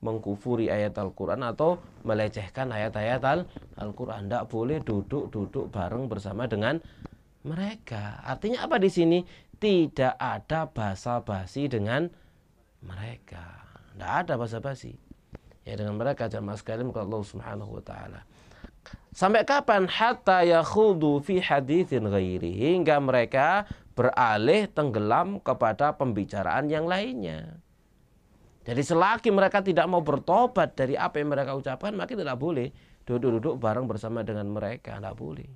mengkufuri ayat Al-Quran atau melecehkan ayat-ayat Al-Quran. Tidak boleh duduk bareng bersama dengan mereka. Artinya apa di sini? Tidak ada basa-basi dengan mereka. Tidak ada basa-basi. Ya, dengan mereka jamaah sekalian kepada Allah Subhanahu wa taala. Sampai kapan? Hatta yakhudu fi haditsin ghairi, hingga mereka beralih tenggelam kepada pembicaraan yang lainnya. Jadi selagi mereka tidak mau bertobat dari apa yang mereka ucapkan, maka tidak boleh duduk-duduk bareng bersama dengan mereka, tidak boleh.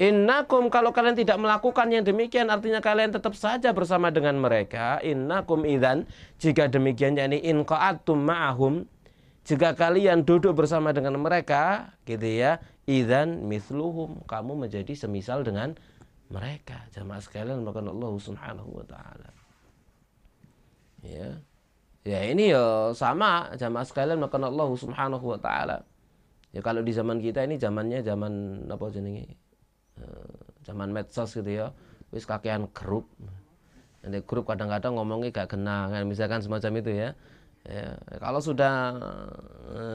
Innakum, kalau kalian tidak melakukan yang demikian, artinya kalian tetap saja bersama dengan mereka. Innakum idzan, jika demikian, yakni in qa'attum ma'ahum, jika kalian duduk bersama dengan mereka, gitu ya, idzan mithluhum, kamu menjadi semisal dengan mereka. Jamaah sekalian, maka Allah Subhanahu wa taala. Ya. Ya, ini ya sama, jamaah sekalian, maka Allah Subhanahu wa taala. Ya, kalau di zaman kita ini zamannya zaman apa jenenge? Zaman medsos gitu ya, wis kakean grup, nanti grup kadang-kadang ngomongnya gak kena, misalkan semacam itu ya. Ya kalau sudah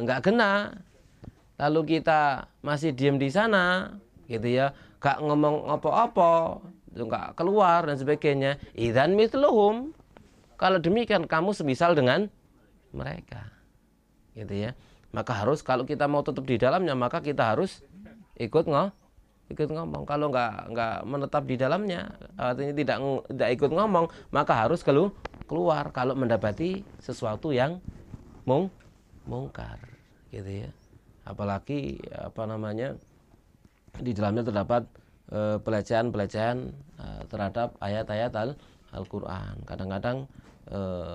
nggak kena, lalu kita masih diem di sana, gitu ya, gak ngomong apa-apa, nggak keluar dan sebagainya. Idzan mithluhum, kalau demikian kamu semisal dengan mereka, gitu ya. Maka harus, kalau kita mau tetap di dalamnya, maka kita harus ikut ngomong. Kalau nggak menetap di dalamnya, artinya tidak ikut ngomong, maka harus keluar kalau mendapati sesuatu yang mungkar, gitu ya. Apalagi apa namanya, di dalamnya terdapat pelecehan-pelecehan terhadap ayat-ayat Al-Qur'an. Kadang-kadang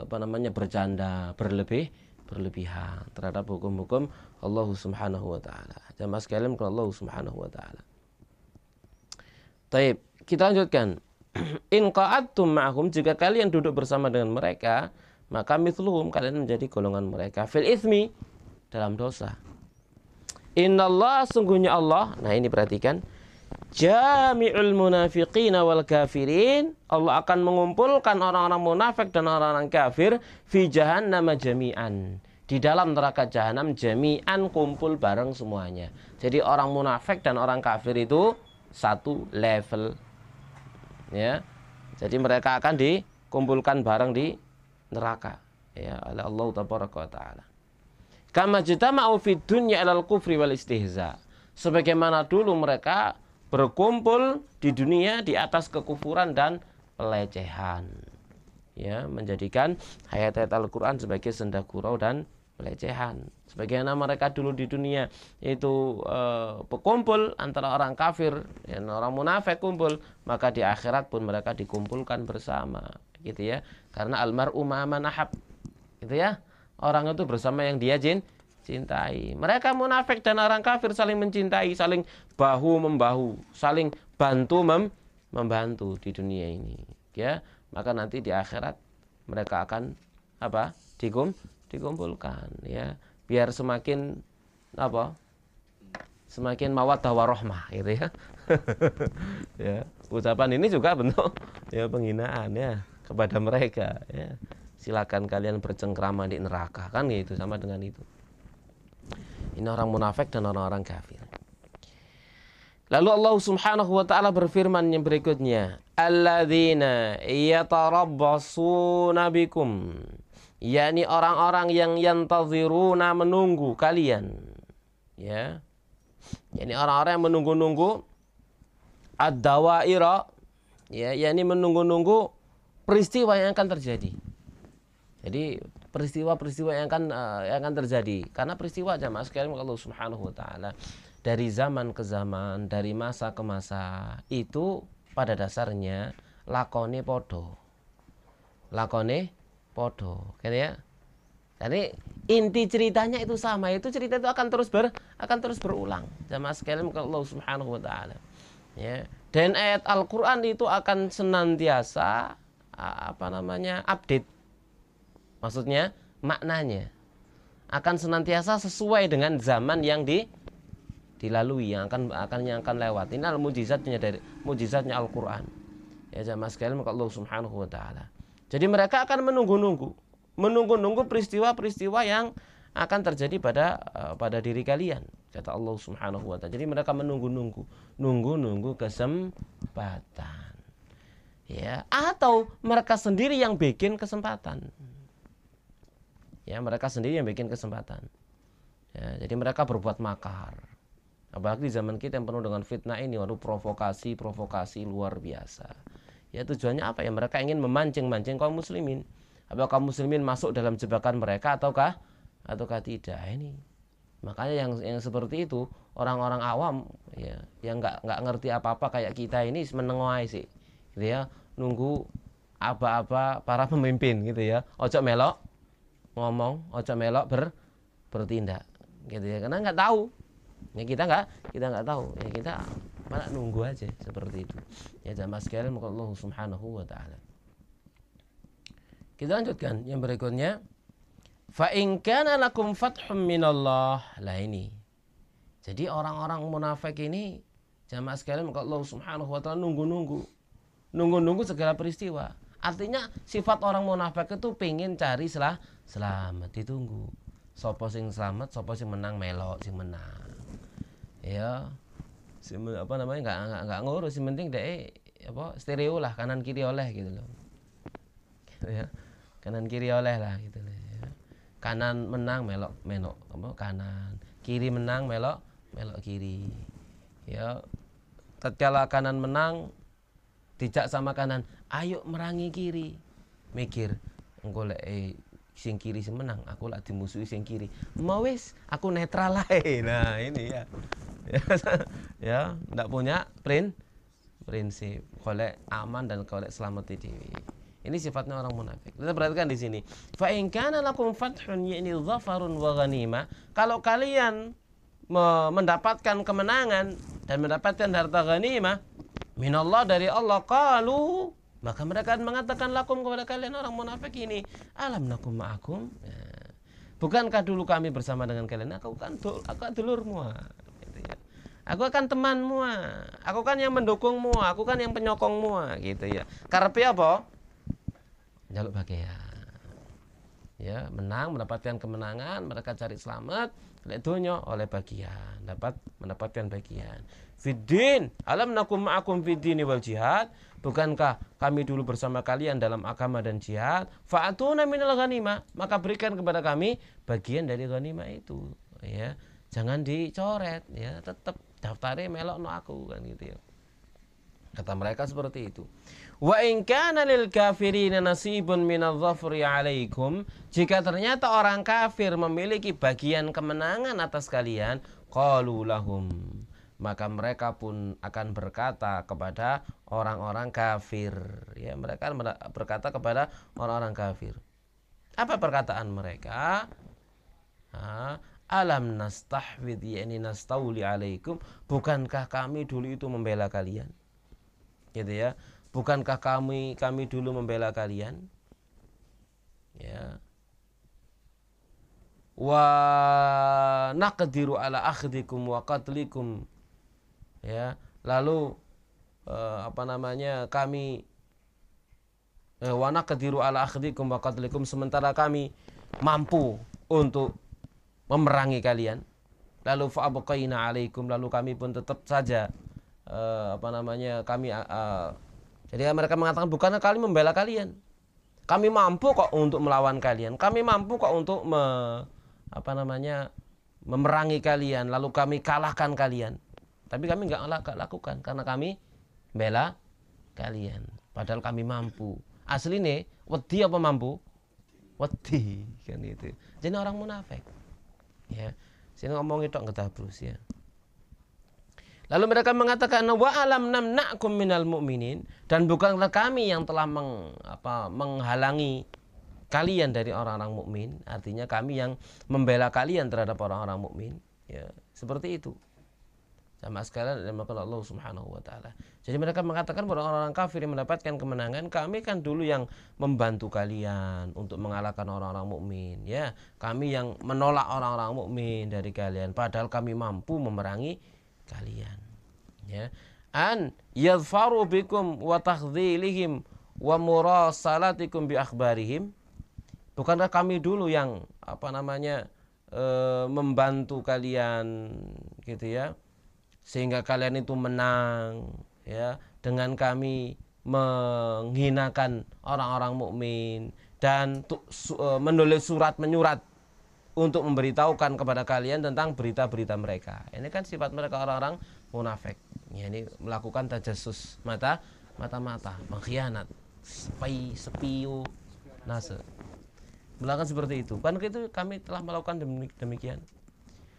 apa namanya, bercanda berlebihan terhadap hukum-hukum Allah Subhanahu wa taala. Jamaah sekalian, Allah Subhanahu wa taala. Taib, kita lanjutkan. In qa'attum ma'hum, jika kalian duduk bersama dengan mereka, maka mithluhum, kalian menjadi golongan mereka, fil ismi, dalam dosa. Innallah, sungguhnya Allah. Nah, ini perhatikan. Jami'ul munafiqina wal kafirin, Allah akan mengumpulkan orang-orang munafik dan orang-orang kafir fi jahannam jami'an, di dalam neraka jahanam, jami'an, kumpul bareng semuanya. Jadi orang munafik dan orang kafir itu satu level, ya. Jadi mereka akan dikumpulkan bareng di neraka, ya, oleh Allah Taala. Kama jitama'u fid dunya 'alal kufri wal istihza, sebagaimana dulu mereka berkumpul di dunia di atas kekufuran dan pelecehan, ya, menjadikan ayat-ayat Al-Qur'an sebagai senda gurau dan pelecehan. Sebagaimana mereka dulu di dunia itu berkumpul antara orang kafir dan orang munafik kumpul, maka di akhirat pun mereka dikumpulkan bersama, gitu ya. Karena almar'u ma'a man ahab, gitu ya. Orang itu bersama yang dia cintai. Mereka munafik dan orang kafir saling mencintai, saling bahu membahu, saling bantu membantu di dunia ini, ya. Maka nanti di akhirat mereka akan apa? Dikumpulkan, ya, biar semakin apa, semakin mawaddah warahmah, gitu ya. Ya, ucapan ini juga bentuk ya penghinaan ya kepada mereka, ya. Silakan kalian bercengkrama di neraka, kan gitu, sama dengan itu. Ini orang munafik dan orang-orang kafir. Lalu Allah Subhanahu wa taala berfirman yang berikutnya, alladzina yatarabbasuna bikum, yakni orang-orang yang yantaziruna, menunggu kalian, ya, yakni orang-orang yang menunggu-nunggu ad-dawaira, ya, yakni menunggu-nunggu peristiwa yang akan terjadi. Jadi peristiwa-peristiwa yang akan terjadi, karena peristiwa, jamaah sekalian, Allah Subhanahu wa taala, dari zaman ke zaman, dari masa ke masa, itu pada dasarnya lakone podo, kan ya. Jadi inti ceritanya itu sama, itu cerita itu akan terus berulang. Jamaah sekalian, Allah Subhanahu wa taala. Ya, dan ayat Al-Qur'an itu akan senantiasa apa namanya? Update. Maksudnya maknanya akan senantiasa sesuai dengan zaman yang dilalui, yang akan lewat. Ini mukjizatnya Al-Qur'an. Ya, jamaah sekalian, Allah Subhanahu wa taala. Jadi mereka akan menunggu-nunggu peristiwa-peristiwa yang akan terjadi pada diri kalian, kata Allah Subhanahu wa taala. Jadi mereka menunggu-nunggu kesempatan. Ya, atau mereka sendiri yang bikin kesempatan. Ya, mereka sendiri yang bikin kesempatan. Ya, jadi mereka berbuat makar. Apalagi di zaman kita yang penuh dengan fitnah ini, waduh, provokasi luar biasa. Ya, tujuannya apa ya? Mereka ingin memancing-mancing kaum muslimin. Apakah kaum muslimin masuk dalam jebakan mereka ataukah tidak ini? Makanya yang seperti itu orang-orang awam ya, yang nggak ngerti apa-apa kayak kita ini menengoai sih, gitu ya, nunggu apa-apa para pemimpin gitu ya, ojo melok ngomong, ojo melok bertindak gitu ya, karena nggak tahu ya, kita nggak tahu ya, kita malah nunggu aja seperti itu ya. Jamaah sekalian, maka Allah Subhanahu wa Ta'ala. Kita lanjutkan yang berikutnya. Fa in kana lakum fathum minallah. Lah ini. Jadi orang-orang munafik ini jamaah sekalian, maka Allah Subhanahu wa Ta'ala nunggu-nunggu segala peristiwa. Artinya sifat orang munafik itu pengen cari selamat, ditunggu. Sopo sing selamat, sopo sing menang, melok sing menang. Ya. Apa namanya? Enggak ngurus, yang penting deh apa stereo lah, kanan kiri oleh gitu loh. Ya. Kanan kiri oleh lah gitu loh. Kanan menang melok kanan, kiri menang melok kiri ya. Tatkala kanan menang dijak sama kanan, ayo merangi kiri, mikir engko lek sing kiri sing menang, aku lek dimusuhi sing kiri, mawis aku netral ae. Nah ini ya ya ndak punya prinsip golek aman dan golek selamat di dhewe. Ini sifatnya orang munafik. Kita perhatikan di sini. Fa in kana lakum fathun ya'ni dhafarun wa ghanimah. Kalau kalian mendapatkan kemenangan dan mendapatkan harta ghanimah minallah, dari Allah, qalu, maka mereka mengatakan lakum kepada kalian orang munafik ini, alam nakum ma'akum. Ya. Bukankah dulu kami bersama dengan kalian? Aku kan dulurmu. Aku akan temanmu. Aku kan yang mendukungmu, aku kan yang penyokongmu gitu ya. Karepe apa? Jaluk bagian ya, menang, mendapatkan kemenangan, mereka cari selamat oleh dunia, oleh bagian, mendapatkan bagian. Fiddin, alam nakum ma'akum fiddini wal jihad, bukankah kami dulu bersama kalian dalam agama dan jihad? Fa'atuna minal ghanimah, maka berikan kepada kami bagian dari ghanimah itu ya, jangan dicoret ya, tetap daftarnya melok no aku kan gitu ya. Kata mereka seperti itu. Wa in kana lil kafirina nasibun minadh dhafri 'alaikum, jika ternyata orang kafir memiliki bagian kemenangan atas kalian, qalu lahum, maka mereka pun akan berkata kepada orang-orang kafir ya, mereka berkata kepada orang-orang kafir. Apa perkataan mereka? Alam nastahwid yani nastauli 'alaikum, bukankah kami dulu itu membela kalian? Gitu ya, bukankah kami dulu membela kalian ya, wa naqdiru ala akhdikum wa qatlikum ya, lalu kami wa naqdiru ala akhdikum wa qatlikum, sementara kami mampu untuk memerangi kalian, lalu fa abqaina alaikum, lalu kami pun tetap saja jadi mereka mengatakan, bukankah kami membela kalian, kami mampu kok untuk melawan kalian, kami mampu kok untuk memerangi kalian, lalu kami kalahkan kalian, tapi kami nggak lakukan karena kami bela kalian, padahal kami mampu. Asli nih, wedi apa mampu? Wedi kan itu. Jadi orang munafik ya, sini ngomongin tok ngetabrus ya. Lalu mereka mengatakan, wa alam namna'kum minal mu'minin, dan bukanlah kami yang telah menghalangi kalian dari orang-orang mukmin. Artinya kami yang membela kalian terhadap orang-orang mukmin. Ya, seperti itu. Sama sekalian dan maka Allah Subhanahu wa Ta'ala. Jadi mereka mengatakan bahwa orang-orang kafir yang mendapatkan kemenangan, kami kan dulu yang membantu kalian untuk mengalahkan orang-orang mukmin ya. Kami yang menolak orang-orang mukmin dari kalian, padahal kami mampu memerangi kalian ya. An yadfaru bikum wa takhdhilihim wa murasalatikum bi akhbarihim, bukankah kami dulu yang membantu kalian gitu ya, sehingga kalian itu menang ya, dengan kami menghinakan orang-orang mukmin dan menulis surat menyurat untuk memberitahukan kepada kalian tentang berita-berita mereka. Ini kan sifat mereka orang-orang munafik. Ini melakukan tajassus, mata-mata, mengkhianat, sepiu, nase. Melakukan seperti itu. Kan itu kami telah melakukan demikian.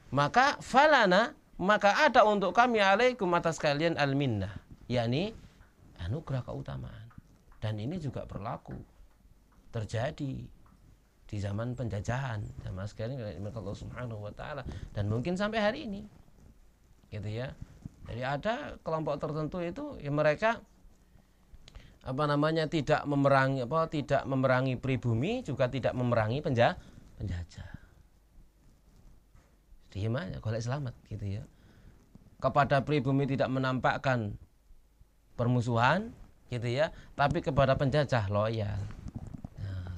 Maka falana, maka ada untuk kami alaikum atas kalian al-minnah, yakni anugerah keutamaan. Dan ini juga berlaku, terjadi di zaman penjajahan, sama sekali Allah Subhanahu wa taala, dan mungkin sampai hari ini. Gitu ya. Jadi ada kelompok tertentu itu ya mereka tidak memerangi pribumi, juga tidak memerangi penjajah. Diam aja, golek selamat gitu ya. Kepada pribumi tidak menampakkan permusuhan gitu ya, tapi kepada penjajah loyal.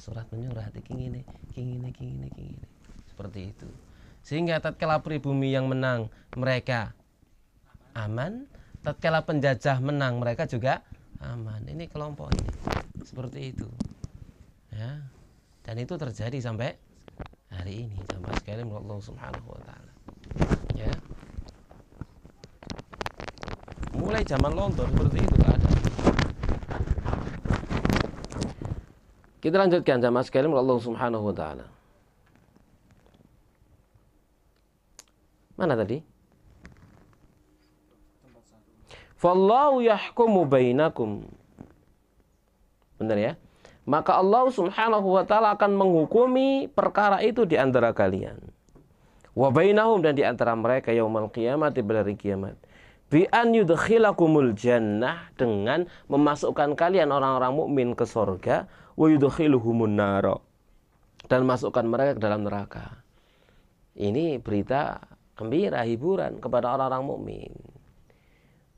Surat menyurat kini seperti itu, sehingga tatkala pribumi yang menang mereka aman, tatkala penjajah menang mereka juga aman. Ini kelompok ini seperti itu ya, dan itu terjadi sampai hari ini, sampai sekali menurut Allah Subhanahu wa taala ya. Mulai zaman lontong seperti itu ada. Kita lanjutkan sama sekali oleh Allah Subhanahu wa taala. Mana tadi? Fallahu yahkumu bainakum. Benar ya? Maka Allah Subhanahu wa taala akan menghukumi perkara itu di antara kalian. Wa bainahum, dan di antara mereka yaumul qiyamah, pada hari kiamat. Bi an yudkhilakumul jannah, dengan memasukkan kalian orang-orang mukmin ke surga. Wa yudkhiluhumun nar, dan masukkan mereka ke dalam neraka. Ini berita gembira, hiburan kepada orang-orang mukmin.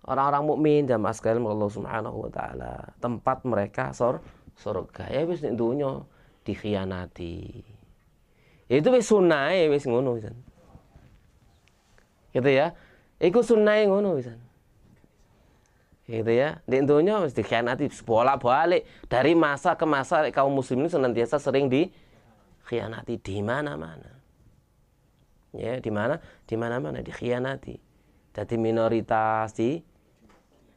Orang-orang mukmin jamaah sekalian Allah Subhanahu wa taala, tempat mereka surga. Ya wis nek donya dikhianati. Itu wis sunahe wis ngono pisan. Gitu ya. Iku sunahe ngono pisan. Gitu ya, di dunia mesti dikhianati bolak-balik, dari masa ke masa kaum muslimin senantiasa sering dikhianati di mana-mana. Ya, di mana-mana dikhianati. Jadi minoritas di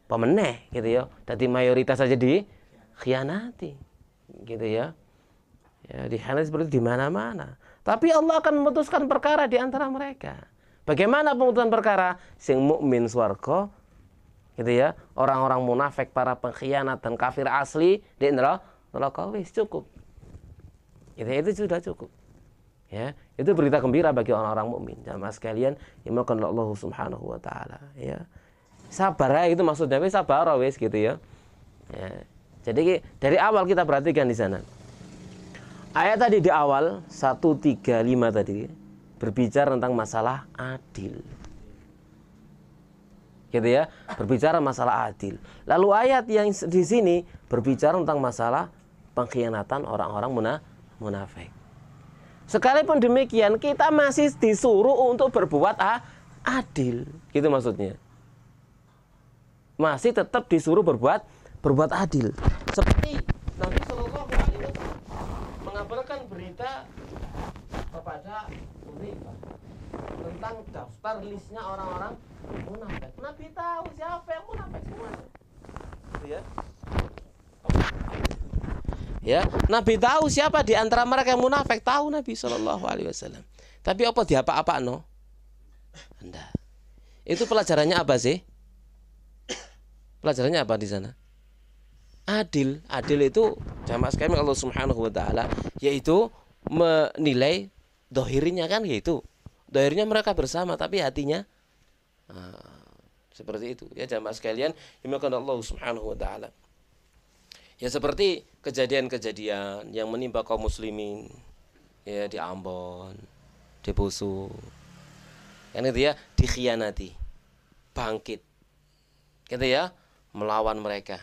pemeneh gitu ya. Jadi mayoritas saja dikhianati. Gitu ya. Ya, dikhianati seperti di mana-mana. Tapi Allah akan memutuskan perkara di antara mereka. Bagaimana pemutusan perkara? Sing mukmin swarga, gitu ya, orang-orang munafik, para pengkhianat dan kafir asli di neraka wis cukup. Itu sudah cukup. Ya, itu berita gembira bagi orang-orang mukmin. Jamaah sekalian, imakan Allah Subhanahu wa taala, ya. Sabar itu maksudnya wis sabar wis gitu ya. Ya. Jadi dari awal kita perhatikan di sana. Ayat tadi di awal 135 tadi berbicara tentang masalah adil. Gitu ya, berbicara masalah adil. Lalu ayat yang di sini berbicara tentang masalah pengkhianatan orang-orang munafik. Sekalipun demikian, kita masih disuruh untuk berbuat adil. Gitu maksudnya. Masih tetap disuruh berbuat adil. Seperti Nabi Shallallahu Alaihi Wasallam mengabarkan berita kepada Hudzaifah tentang daftar listnya orang-orang munafik. Nabi tahu siapa yang munafik semua. Ya. Ya, Nabi tahu siapa di antara mereka yang munafik, tahu Nabi Shallallahu Alaihi Wasallam. Tapi apa diapa-apa no? Anda. Itu pelajarannya apa sih? Pelajarannya apa di sana? Adil, adil itu jamaah sekalian Allah Subhanahu wa taala, yaitu menilai dohirnya kan gitu. Dohirnya mereka bersama tapi hatinya seperti itu ya jamaah sekalian, dimakan Allah Subhanahu wa taala. Ya seperti kejadian-kejadian yang menimpa kaum muslimin ya di Ambon, di Poso. Kan gitu ya, dikhianati. Bangkit. Gitu ya, melawan mereka.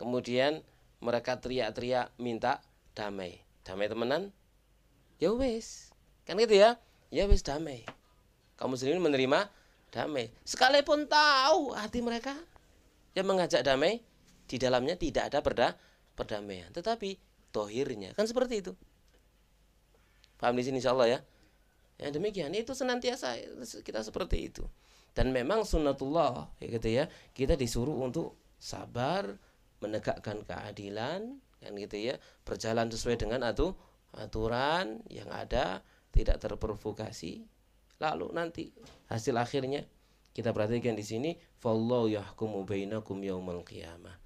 Kemudian mereka teriak-teriak minta damai. Damai temenan? Ya wis. Kan gitu ya? Ya wis damai. Kaum muslimin menerima damai, sekalipun tahu hati mereka yang mengajak damai, di dalamnya tidak ada perdamaian, tetapi dohirnya kan seperti itu. Paham di sini insyaallah ya. Ya, demikian itu senantiasa kita seperti itu. Dan memang sunnatullah, ya gitu ya, kita disuruh untuk sabar menegakkan keadilan, kan gitu ya, berjalan sesuai dengan aturan yang ada, tidak terprovokasi. Lalu nanti hasil akhirnya kita perhatikan di sini, fallahu yahkumu bainakum yaumil qiyamah.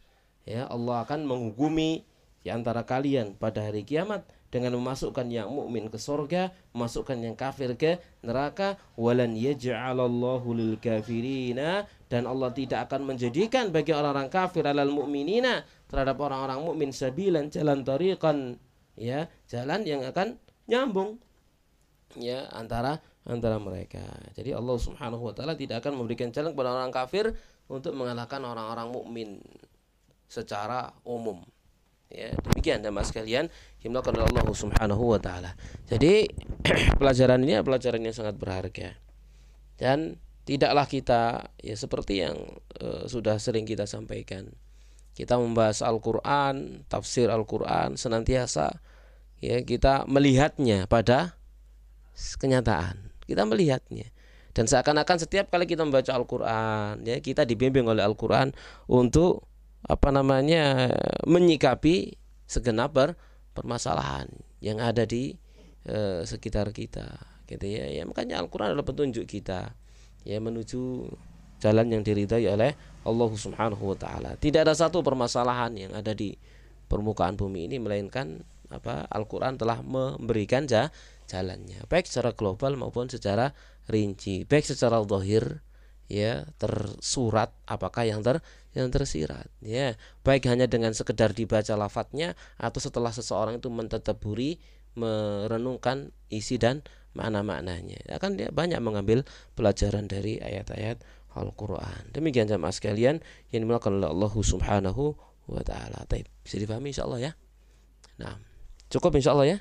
Ya, Allah akan menghukumi di antara kalian pada hari kiamat dengan memasukkan yang mukmin ke surga, memasukkan yang kafir ke neraka. Walan yaj'alallahu lil kafirina, dan Allah tidak akan menjadikan bagi orang-orang kafir alal mu'minina, terhadap orang-orang mukmin, sabilan, jalan tariqan, ya, jalan yang akan nyambung, ya, antara mereka. Jadi Allah Subhanahu wa taala tidak akan memberikan jalan kepada orang kafir untuk mengalahkan orang-orang mukmin secara umum. Ya, demikian dan mas kalian himnakan Allah Subhanahu wa taala. Jadi pelajaran ini pelajaran yang sangat berharga. Dan tidaklah kita, ya, seperti yang sudah sering kita sampaikan. Kita membahas Al-Qur'an, tafsir Al-Qur'an senantiasa, ya, kita melihatnya pada kenyataan. Kita melihatnya. Dan seakan-akan setiap kali kita membaca Al-Qur'an, ya, kita dibimbing oleh Al-Qur'an untuk menyikapi segenap permasalahan yang ada di sekitar kita, gitu ya. Ya, makanya Al-Qur'an adalah petunjuk kita, ya, menuju jalan yang diridhai oleh Allah Subhanahu wa taala. Tidak ada satu permasalahan yang ada di permukaan bumi ini melainkan Al-Qur'an telah memberikan jalannya, baik secara global maupun secara rinci, baik secara zahir, ya, tersurat apakah yang tersirat, ya, baik hanya dengan sekedar dibaca lafadznya atau setelah seseorang itu mentadaburi, merenungkan isi dan makna-maknanya, akan dia banyak mengambil pelajaran dari ayat-ayat Al-Qur'an. Demikian jamaah sekalian yang dimuliakan oleh Allah Subhanahu wa taala. Baik, bisa difahami insyaallah ya. Nah, cukup insyaallah ya.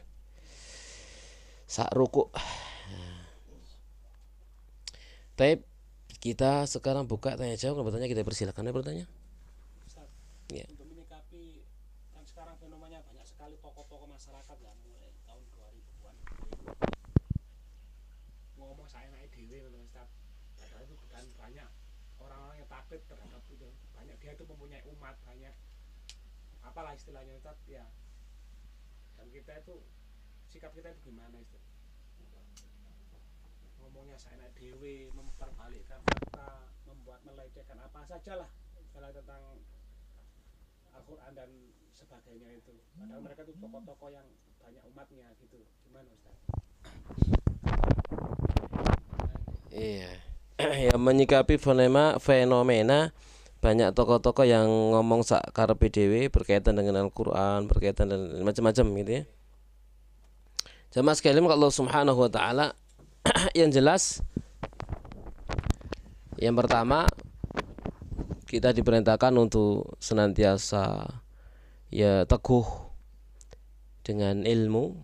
Sak ruku. Baik. Kita sekarang buka tanya jawab, kalau bertanya kita persilakan. Ada bertanya? Ustaz, ya. Untuk menyikapi yang sekarang fenomena banyak sekali tokoh-tokoh masyarakat yang mulai tahun 2000-an. Ngomong saya naik dewe, Ustaz. Padahal itu kan banyak orang-orang yang takut terhadap itu. Banyak dia itu mempunyai umat, banyak apalah istilahnya, Ustaz, ya. Dan kita itu sikap kita itu gimana, Ustaz? Ngomongnya saya dewi, memperbalikkan fakta, membuat melecehkan apa sajalah kalau tentang Al-Qur'an dan sebagainya itu. Padahal mereka itu tokoh-tokoh yang banyak umatnya gitu. Gimana Ustaz? Iya. Ya, menyikapi fenomena banyak tokoh-tokoh yang ngomong sak karepe dhewe berkaitan dengan Al-Qur'an, berkaitan dengan macam-macam gitu ya. Jamaah sekalian, Allah Subhanahu wa taala yang jelas, yang pertama kita diperintahkan untuk senantiasa, ya, teguh dengan ilmu,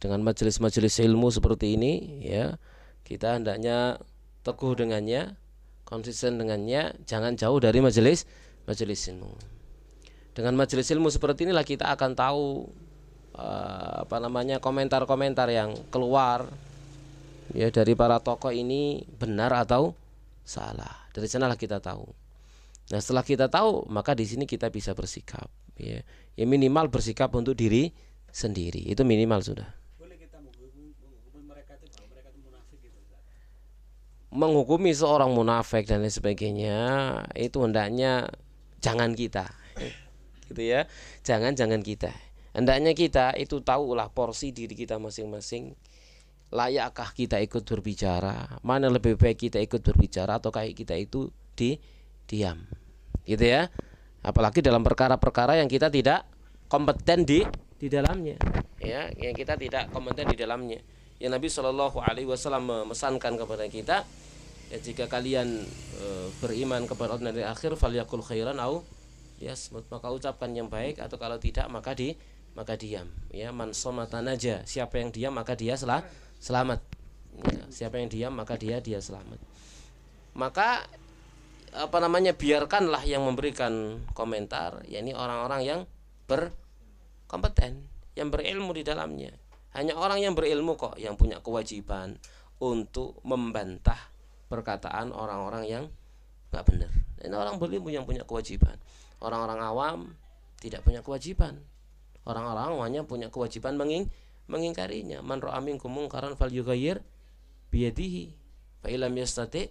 dengan majelis-majelis ilmu seperti ini, ya. Kita hendaknya teguh dengannya, konsisten dengannya, jangan jauh dari majelis ilmu. Dengan majelis ilmu seperti inilah kita akan tahu komentar-komentar yang keluar, ya, dari para tokoh ini benar atau salah. Dari sanalah kita tahu. Nah, setelah kita tahu, maka di sini kita bisa bersikap, ya. Ya, minimal bersikap untuk diri sendiri. Itu minimal sudah. Boleh kita menghukumi mereka itu bahwa mereka itu munafik gitu, Ustaz. Menghukumi seorang munafik dan lain sebagainya itu hendaknya jangan kita. Gitu ya. Jangan kita. Hendaknya kita itu tahulah porsi diri kita masing-masing. Layakkah kita ikut berbicara? Mana lebih baik kita ikut berbicara atau kayak kita itu diam, gitu ya? Apalagi dalam perkara-perkara yang kita tidak kompeten di dalamnya, ya, yang kita tidak kompeten di dalamnya. Ya, Nabi Shallallahu Alaihi Wasallam memesankan kepada kita, ya, jika kalian beriman kepada Allah dan akhir, falyakul khairan au yasmut, maka ucapkan yang baik atau kalau tidak maka diam, ya. Man somata naja, siapa yang diam maka dia selamat, ya. Siapa yang diam maka dia selamat. Maka biarkanlah yang memberikan komentar, yakni orang-orang yang berkompeten, yang berilmu di dalamnya. Hanya orang yang berilmu kok yang punya kewajiban untuk membantah perkataan orang-orang yang nggak benar. Ini orang berilmu yang punya kewajiban. Orang-orang awam tidak punya kewajiban. Orang-orang awamnya punya kewajiban mengingkarinya. Man ra'a minkum mungkaran falyughayyir biyadihi, fa illam yastati'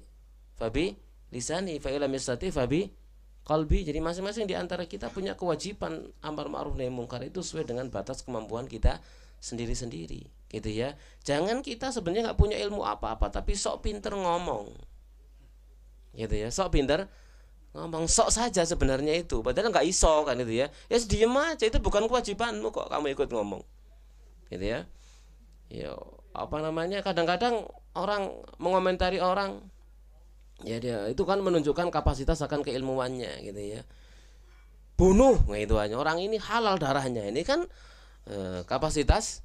fabi lisani, fa illam yastati' fabi qalbi. Jadi masing-masing di antara kita punya kewajiban amar ma'ruf nahi mungkar itu sesuai dengan batas kemampuan kita sendiri-sendiri, gitu ya. Jangan kita sebenarnya nggak punya ilmu apa-apa tapi sok pinter ngomong, gitu ya. Sok pinter ngomong, sok saja sebenarnya itu, padahal nggak iso kan, gitu ya. Ya diem aja, itu bukan kewajibanmu kok kamu ikut ngomong, gitu ya. Ya apa namanya, kadang-kadang orang mengomentari orang, ya dia itu kan menunjukkan kapasitas akan keilmuannya, gitu ya. Bunuh, nggak itu hanya orang ini halal darahnya, ini kan kapasitas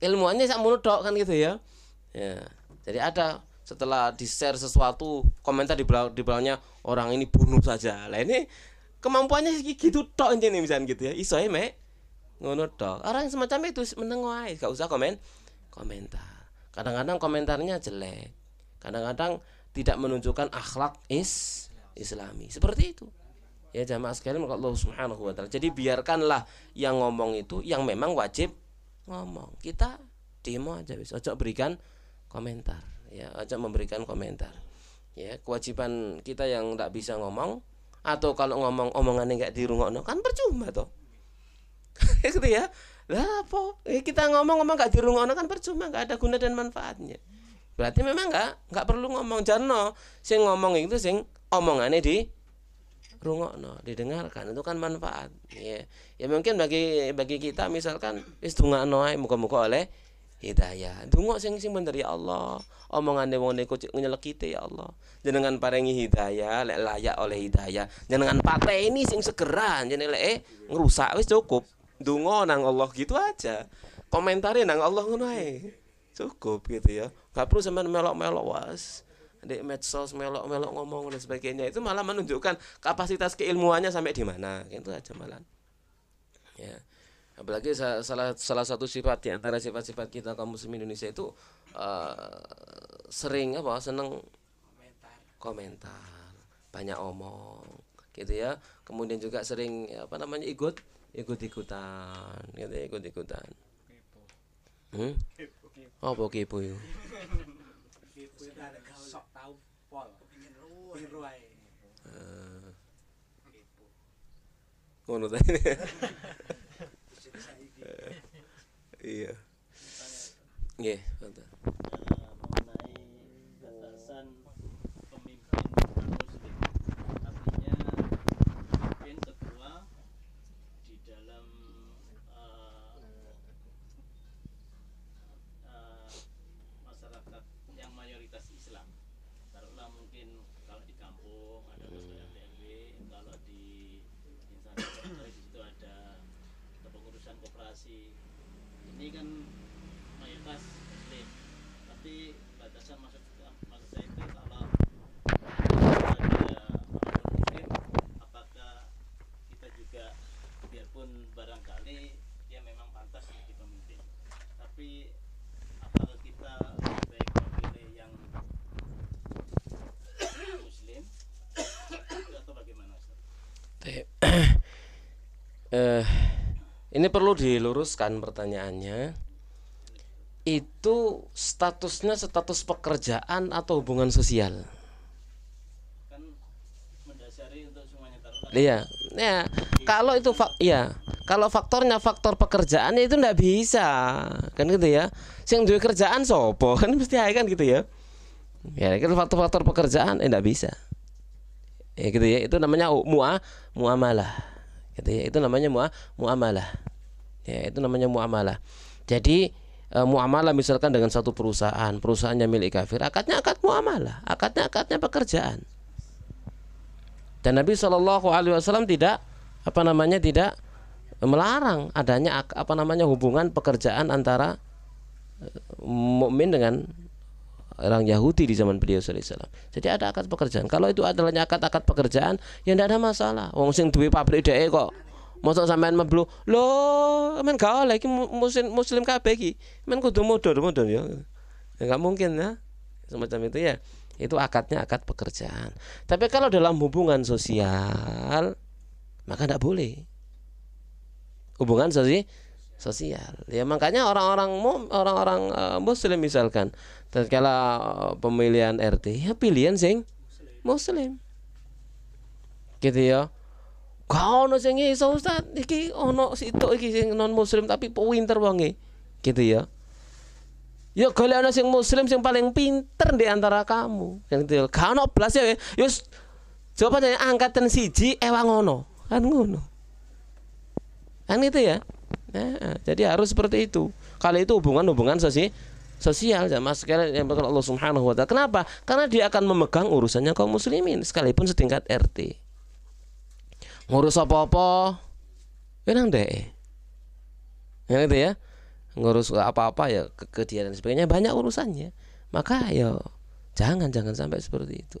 ilmuannya sak menudok kan, gitu ya. Ya jadi ada setelah di share sesuatu komentar di belakangnya orang ini bunuh saja lah, ini kemampuannya gitu tok ini misalnya, gitu ya. Isoe me ngono tok, orang semacam itu menengoai, gak usah komentar. Kadang-kadang komentarnya jelek, kadang-kadang tidak menunjukkan akhlak islami seperti itu, ya jamaah sekalian. Allah Subhanahu wa Ta'ala, jadi biarkanlah yang ngomong itu yang memang wajib ngomong, kita demo aja wis, ojo berikan komentar, ya ojo memberikan komentar, ya kewajiban kita yang tidak bisa ngomong, atau kalau ngomong omongannya nggak dirungokno kan percuma toh, gitu ya. Lah apa kita ngomong nggak dirungokno kan percuma, nggak ada guna dan manfaatnya. Berarti memang nggak perlu ngomong. Jarno sing ngomong itu sing omongannya di rungokno, didengarkan, itu kan manfaat, ya. Ya mungkin bagi kita misalkan wis dungakno ae, muga-muga oleh hidayah. Dungok sing bener ya Allah. Omongane wong niku nyelekite ya Allah. Jenengan paringi hidayah, lek layak oleh hidayah. Jenengan pateni sing segera, jenenge lek ngrusak wis cukup. Ndonga nang Allah gitu aja. Komentare nang Allah ngono ae. Cukup gitu ya, nggak perlu sampean melok-melok was di medsos, melok-melok ngomong dan sebagainya, itu malah menunjukkan kapasitas keilmuannya sampai di mana, itu aja malah. Ya, apalagi salah satu sifat di antara sifat-sifat kita kaum muslim Indonesia itu sering apa, seneng komentar, banyak omong, gitu ya. Kemudian juga sering apa namanya ikut-ikutan, gitu ya, ikut-ikutan. Oh, oke Bu. Iya. Nggih, mantap. Mengenai batasan pemimpin muslim. Artinya pemimpin ketua di dalam masyarakat yang mayoritas Islam, taruhlah mungkin kalau di kampung ada masyarakat RW, kalau di instansi di situ ada kepengurusan koperasi, ini kan mayoritas Muslim, tapi batasan maksud saya itu kalau ada orang Muslim, apakah kita juga biarpun barangkali dia memang pantas jadi pemimpin, tapi apakah kita baik memilih yang muslim atau bagaimana? Ini perlu diluruskan pertanyaannya. Itu statusnya status pekerjaan atau hubungan sosial? Kan mendasari untuk semuanya. Iya, ya. Kalau itu kalau faktornya faktor pekerjaannya itu ndak bisa, kan gitu ya. Sing duwe kerjaan sopo, kan mesti ae kan gitu ya. Ya, kalau faktor-faktor pekerjaan ndak bisa. Ya gitu ya, itu namanya muamalah. Gitu ya, itu namanya muamalah. Ya, itu namanya muamalah. Jadi muamalah misalkan dengan satu perusahaan, perusahaannya milik kafir, akadnya akad muamalah, akadnya pekerjaan. Dan Nabi SAW tidak tidak melarang adanya hubungan pekerjaan antara mukmin dengan orang Yahudi di zaman beliau SAW. Jadi ada akad pekerjaan. Kalau itu adalah akad pekerjaan, ya tidak ada masalah. Wong sing duwe pabrik dhek kok Mosok sampean meblu, lho, men gak oleh iki muslim kabeh iki. Men kudu mundur ya. Enggak mungkin ya. Semacam itu ya. Itu akadnya akad pekerjaan. Tapi kalau dalam hubungan sosial maka enggak boleh. Hubungan sosial. Ya makanya orang-orang muslim misalkan tatkala pemilihan RT ya pilihan sing muslim. Gitu ya. Kau sing iso Ustaz iki ono sitok iki sing non muslim tapi pinter wonge. Gitu ya. Ya golek ana sing muslim sing paling pinter di antara kamu. Yang dil kan 12 ya. Yo jawabannya angkatan siji ewang ono. Kan ngono. Kan itu ya. Nah, jadi harus seperti itu. Kalau itu hubungan sosial sama sekali yang berkat Allah Subhanahu wa taala. Kenapa? Karena dia akan memegang urusannya kaum muslimin sekalipun setingkat RT. Ngurus apa-apa enang deh. Yang itu ya. Ngurus apa-apa ya kekedian dan sebagainya, banyak urusannya. Maka ya jangan sampai seperti itu.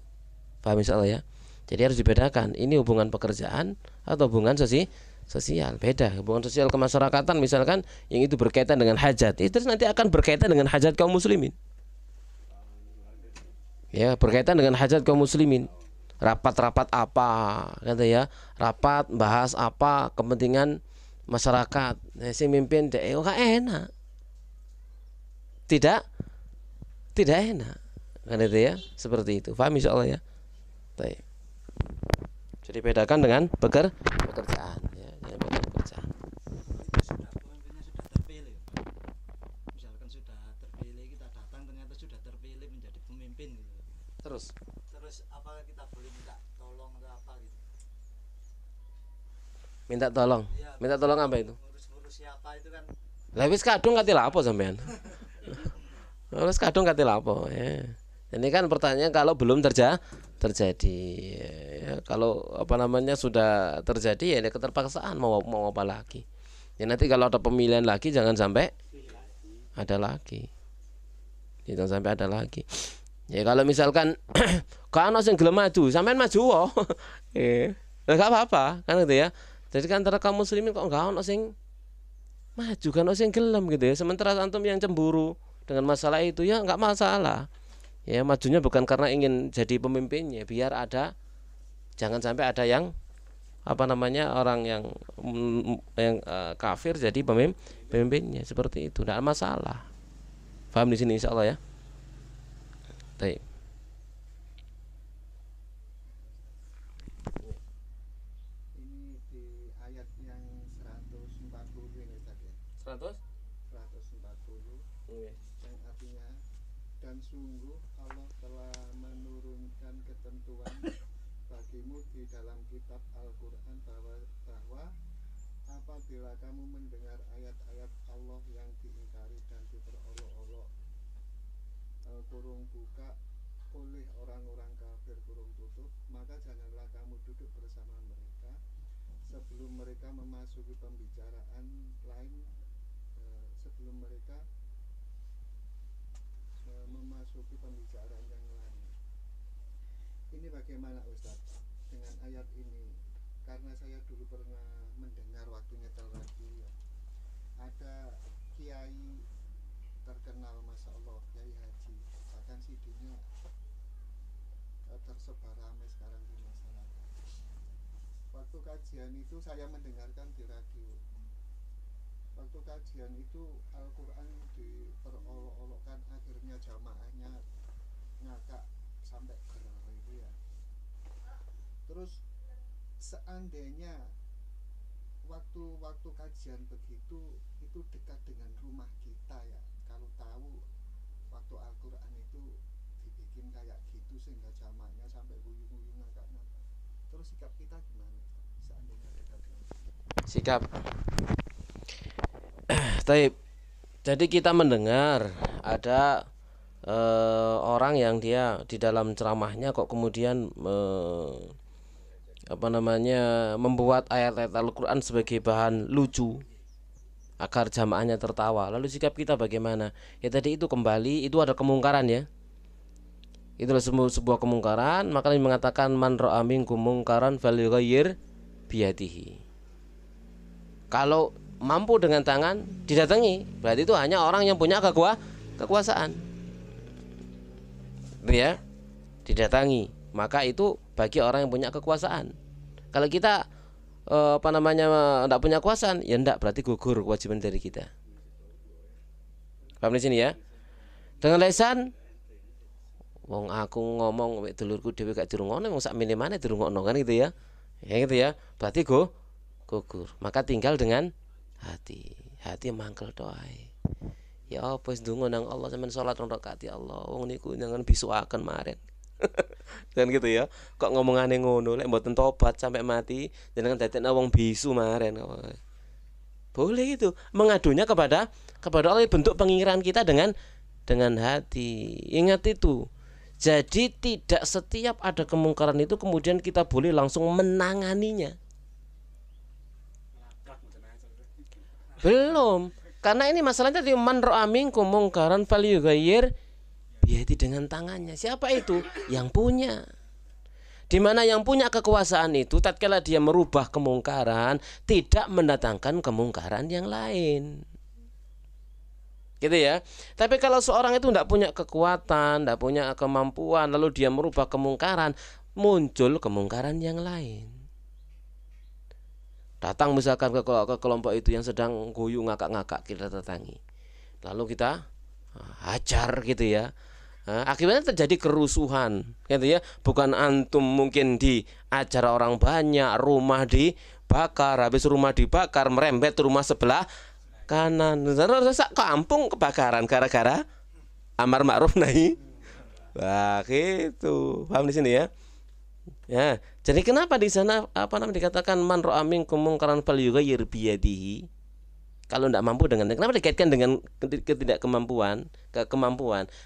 Paham insyaallah ya. Jadi harus dibedakan, ini hubungan pekerjaan atau hubungan sosial. Beda, hubungan sosial kemasyarakatan misalkan yang itu berkaitan dengan hajat. Itu nanti akan berkaitan dengan hajat kaum muslimin. Ya, berkaitan dengan hajat kaum muslimin. Rapat-rapat apa kata ya, rapat bahas apa kepentingan masyarakat, si mimpin DEO kan enak, tidak enak, kan itu ya, seperti itu. Paham insyaallah ya. Baik. Jadi bedakan dengan pekerjaan. Ya, pekerjaan. Misalkan sudah terpilih, kita datang ternyata sudah terpilih menjadi pemimpin. Gitu. Terus apakah kita boleh minta tolong atau apa gitu? Minta tolong apa itu? Ngurus siapa itu kan. Lah wis kadung kate lapo sampean. Wis kadung kate lapo ya. Ini kan pertanyaan kalau belum terjadi. Ya, kalau sudah terjadi ya ini keterpaksaan mau apa lagi. Ya nanti kalau ada pemilihan lagi jangan sampai ada lagi. Jangan sampai ada lagi. Ya kalau misalkan kalau sing gelem maju, sampean maju wae. Ya. Enggak apa-apa kan gitu ya. Jadi kan antara kaum muslimin kok enggak ono sing maju, kan ono sing gelem gitu ya. Sementara antum yang cemburu dengan masalah itu ya enggak masalah. Ya majunya bukan karena ingin jadi pemimpinnya, biar ada, jangan sampai ada yang orang yang kafir jadi pemimpinnya, seperti itu enggak masalah. Paham di sini insyaallah ya. Baik. Apabila kamu mendengar ayat-ayat Allah yang diingkari dan diperolok-olok (buka) oleh orang-orang kafir (tutup), maka janganlah kamu duduk bersama mereka sebelum mereka memasuki pembicaraan lain, sebelum mereka memasuki pembicaraan yang lain. Ini bagaimana Ustaz dengan ayat ini? Karena saya dulu pernah mendengar waktu nyetel radio, ada kiai terkenal, masya Allah, kiai haji, bahkan CD-nya tersebar ramai sekarang di masyarakat. Waktu kajian itu saya mendengarkan di radio. Waktu kajian itu Al-Quran diperolok-olokkan, akhirnya jamaahnya ngakak sampai gerak itu ya. Terus seandainya waktu kajian begitu itu dekat dengan rumah kita ya, kalau tahu waktu Al-Quran itu dibikin kayak gitu sehingga jamaknya sampai buyung-buyung karena, terus sikap kita gimana seandainya dekat dengan sikap. Taib. Jadi kita mendengar ada orang yang dia di dalam ceramahnya kok kemudian membuat ayat-ayat Al-Quran sebagai bahan lucu agar jamaahnya tertawa. Lalu sikap kita bagaimana? Ya tadi itu kembali, itu ada kemungkaran ya. Itulah sebuah kemungkaran. Makanya mengatakan man ra'a minkum mungkaran falyughayyir biyadihi. Kalau mampu dengan tangan didatangi, berarti itu hanya orang yang punya kekuasaan. Ya, didatangi, maka itu bagi orang yang punya kekuasaan. Kalau kita tidak punya kekuasaan, ya tidak, berarti gugur kewajiban dari kita. Paham di sini ya? Dengan lesan, wong aku ngomong wek dulurku dhewe gak dirungokno, wong sak mene-mene dirungokno kan gitu ya. Ya gitu ya. Berarti gugur. Maka tinggal dengan hati. Hati mangkel doae. Ya apa wis ndonga nang Allah sampean salat rong rakaat ya Allah. Wong niku jangan bisuaken maren. Dan gitu ya. Kok ngomongane ngono, lek mboten tobat sampai mati, jenengan dadekna wong bisu maren. Boleh itu. Mengadunya kepada Allah, bentuk pengingiran kita dengan hati. Ingat itu. Jadi tidak setiap ada kemungkaran itu kemudian kita boleh langsung menanganinya. Belum, karena ini masalahnya tadi man ra'a minkum mungkaran falyughayyir biyadihi, dengan tangannya. Siapa itu? Yang punya. Di mana yang punya kekuasaan itu tatkala dia merubah kemungkaran tidak mendatangkan kemungkaran yang lain. Gitu ya. Tapi kalau seorang itu tidak punya kekuatan, tidak punya kemampuan, lalu dia merubah kemungkaran, muncul kemungkaran yang lain. Datang misalkan ke kelompok itu yang sedang guyu ngakak-ngakak, kita datangi, lalu kita hajar gitu ya. Akibatnya terjadi kerusuhan, gitu ya. Bukan antum mungkin di acara orang banyak, rumah dibakar, habis rumah dibakar merembet rumah sebelah kanan, sak kampung kebakaran gara-gara amar ma'ruf nahi. Wah, gitu. Paham di sini ya? Ya, jadi kenapa di sana dikatakan man ra'a minkum mungkaran falyughayyir biyadihi? Kalau tidak mampu dengan, kenapa dikaitkan dengan kemampuan?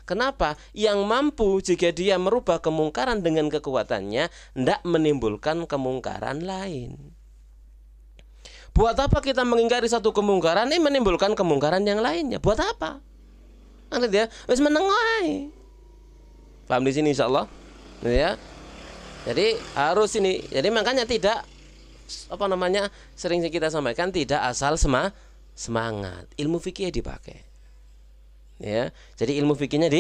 Kenapa yang mampu jika dia merubah kemungkaran dengan kekuatannya tidak menimbulkan kemungkaran lain? Buat apa kita mengingkari satu kemungkaran ini menimbulkan kemungkaran yang lainnya? Buat apa? Nanti dia wis meneng wae. Paham di sini insyaallah. Ya. Jadi harus ini. Jadi makanya tidak sering kita sampaikan tidak asal semangat. Ilmu fikih dipakai. Ya. Jadi ilmu fikihnya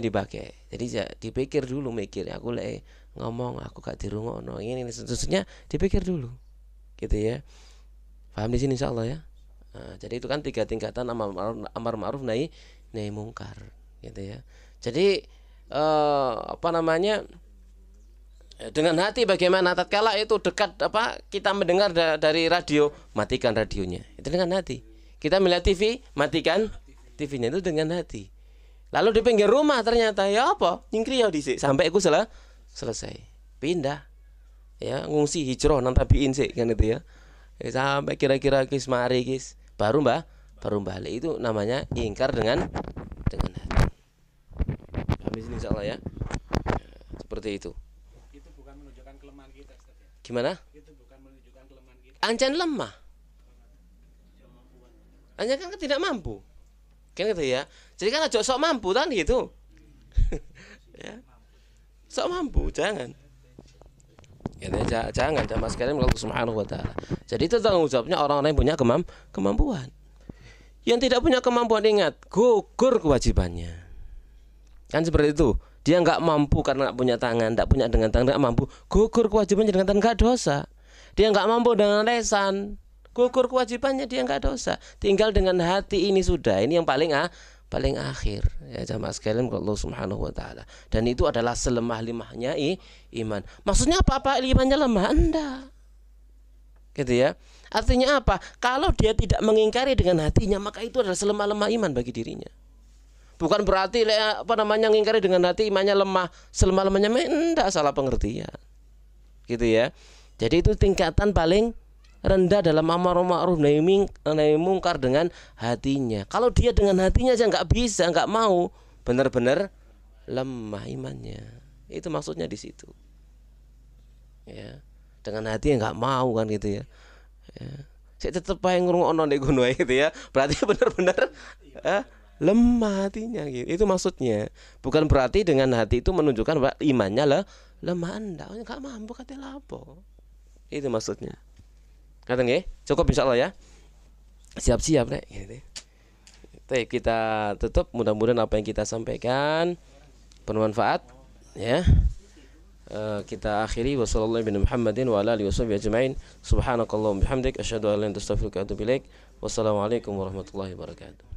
dipakai. Jadi dipikir dulu, mikir aku lek ngomong aku gak dirungokno ini seterusnya, dipikir dulu. Gitu ya, paham di sini insyaallah ya. Nah, jadi itu kan 3 tingkatan amar ma'ruf nahi mungkar, gitu ya. Jadi dengan hati bagaimana tatkala itu dekat kita mendengar dari radio, matikan radionya, itu dengan hati. Kita melihat TV, matikan TV-nya, itu dengan hati. Lalu di pinggir rumah ternyata ya apa nyingkri ya dhisik sampai aku selesai pindah. Ya, ngungsi hijrah nang tabiin sih kan itu ya. Sampai kira-kira kis mari kis baru balik, itu namanya ingkar dengan hati. Habis ini insyaallah ya. Seperti itu. Itu bukan menunjukkan kelemahan kita, Ustaz ya. Gimana? Itu bukan menunjukkan kelemahan kita. Ancan lemah. Ancan kan tidak mampu. Kan gitu ya. Jadi kan aja sok mampu kan gitu. Ya. Sok mampu jangan. Ya, jangan sama sekali melakukan Subhanahu wa ta'ala. Jadi itu tanggung jawabnya orang-orang yang punya kemampuan. Yang tidak punya kemampuan, ingat, gugur kewajibannya. Kan seperti itu. Dia nggak mampu karena nggak punya tangan, nggak punya dengan tangan, nggak mampu, gugur kewajibannya dengan tangan, nggak dosa. Dia nggak mampu dengan lesan, gugur kewajibannya, dia nggak dosa. Tinggal dengan hati ini sudah. Ini yang paling akhir ya jamaah sekalian kepada Allah Subhanahu wa taala, dan itu adalah selemah-lemahnya iman. Maksudnya apa imannya lemah? Anda gitu ya. Artinya apa? Kalau dia tidak mengingkari dengan hatinya, maka itu adalah selemah-lemah iman bagi dirinya. Bukan berarti mengingkari dengan hati imannya lemah, selemah-lemahnya enggak, salah pengertian. Gitu ya. Jadi itu tingkatan paling rendah dalam amar ma'ruf nahi mungkar dengan hatinya. Kalau dia dengan hatinya aja nggak bisa, nggak mau, benar-benar lemah imannya. Itu maksudnya di situ. Ya, dengan hati nggak mau kan gitu ya. Saya tetap pengen ngurung-ono di gunung gitu ya. Berarti benar-benar lemah hatinya. Gitu. Itu maksudnya. Bukan berarti dengan hati itu menunjukkan bahwa imannya lemah. Anda nggak mampu katanya lapo. Itu maksudnya. Ngaten nggih? Cukup insyaallah ya. Siap-siap rek. Kita tutup, mudah-mudahan apa yang kita sampaikan bermanfaat ya. Kita akhiri wasallallahu bin Muhammadin wa ala alihi washabihi ajmain. Subhanakallahumma bihamdik asyhadu an la ilaha illa anta astaghfiruka wa atubu ilaik. Wassalamualaikum warahmatullahi wabarakatuh.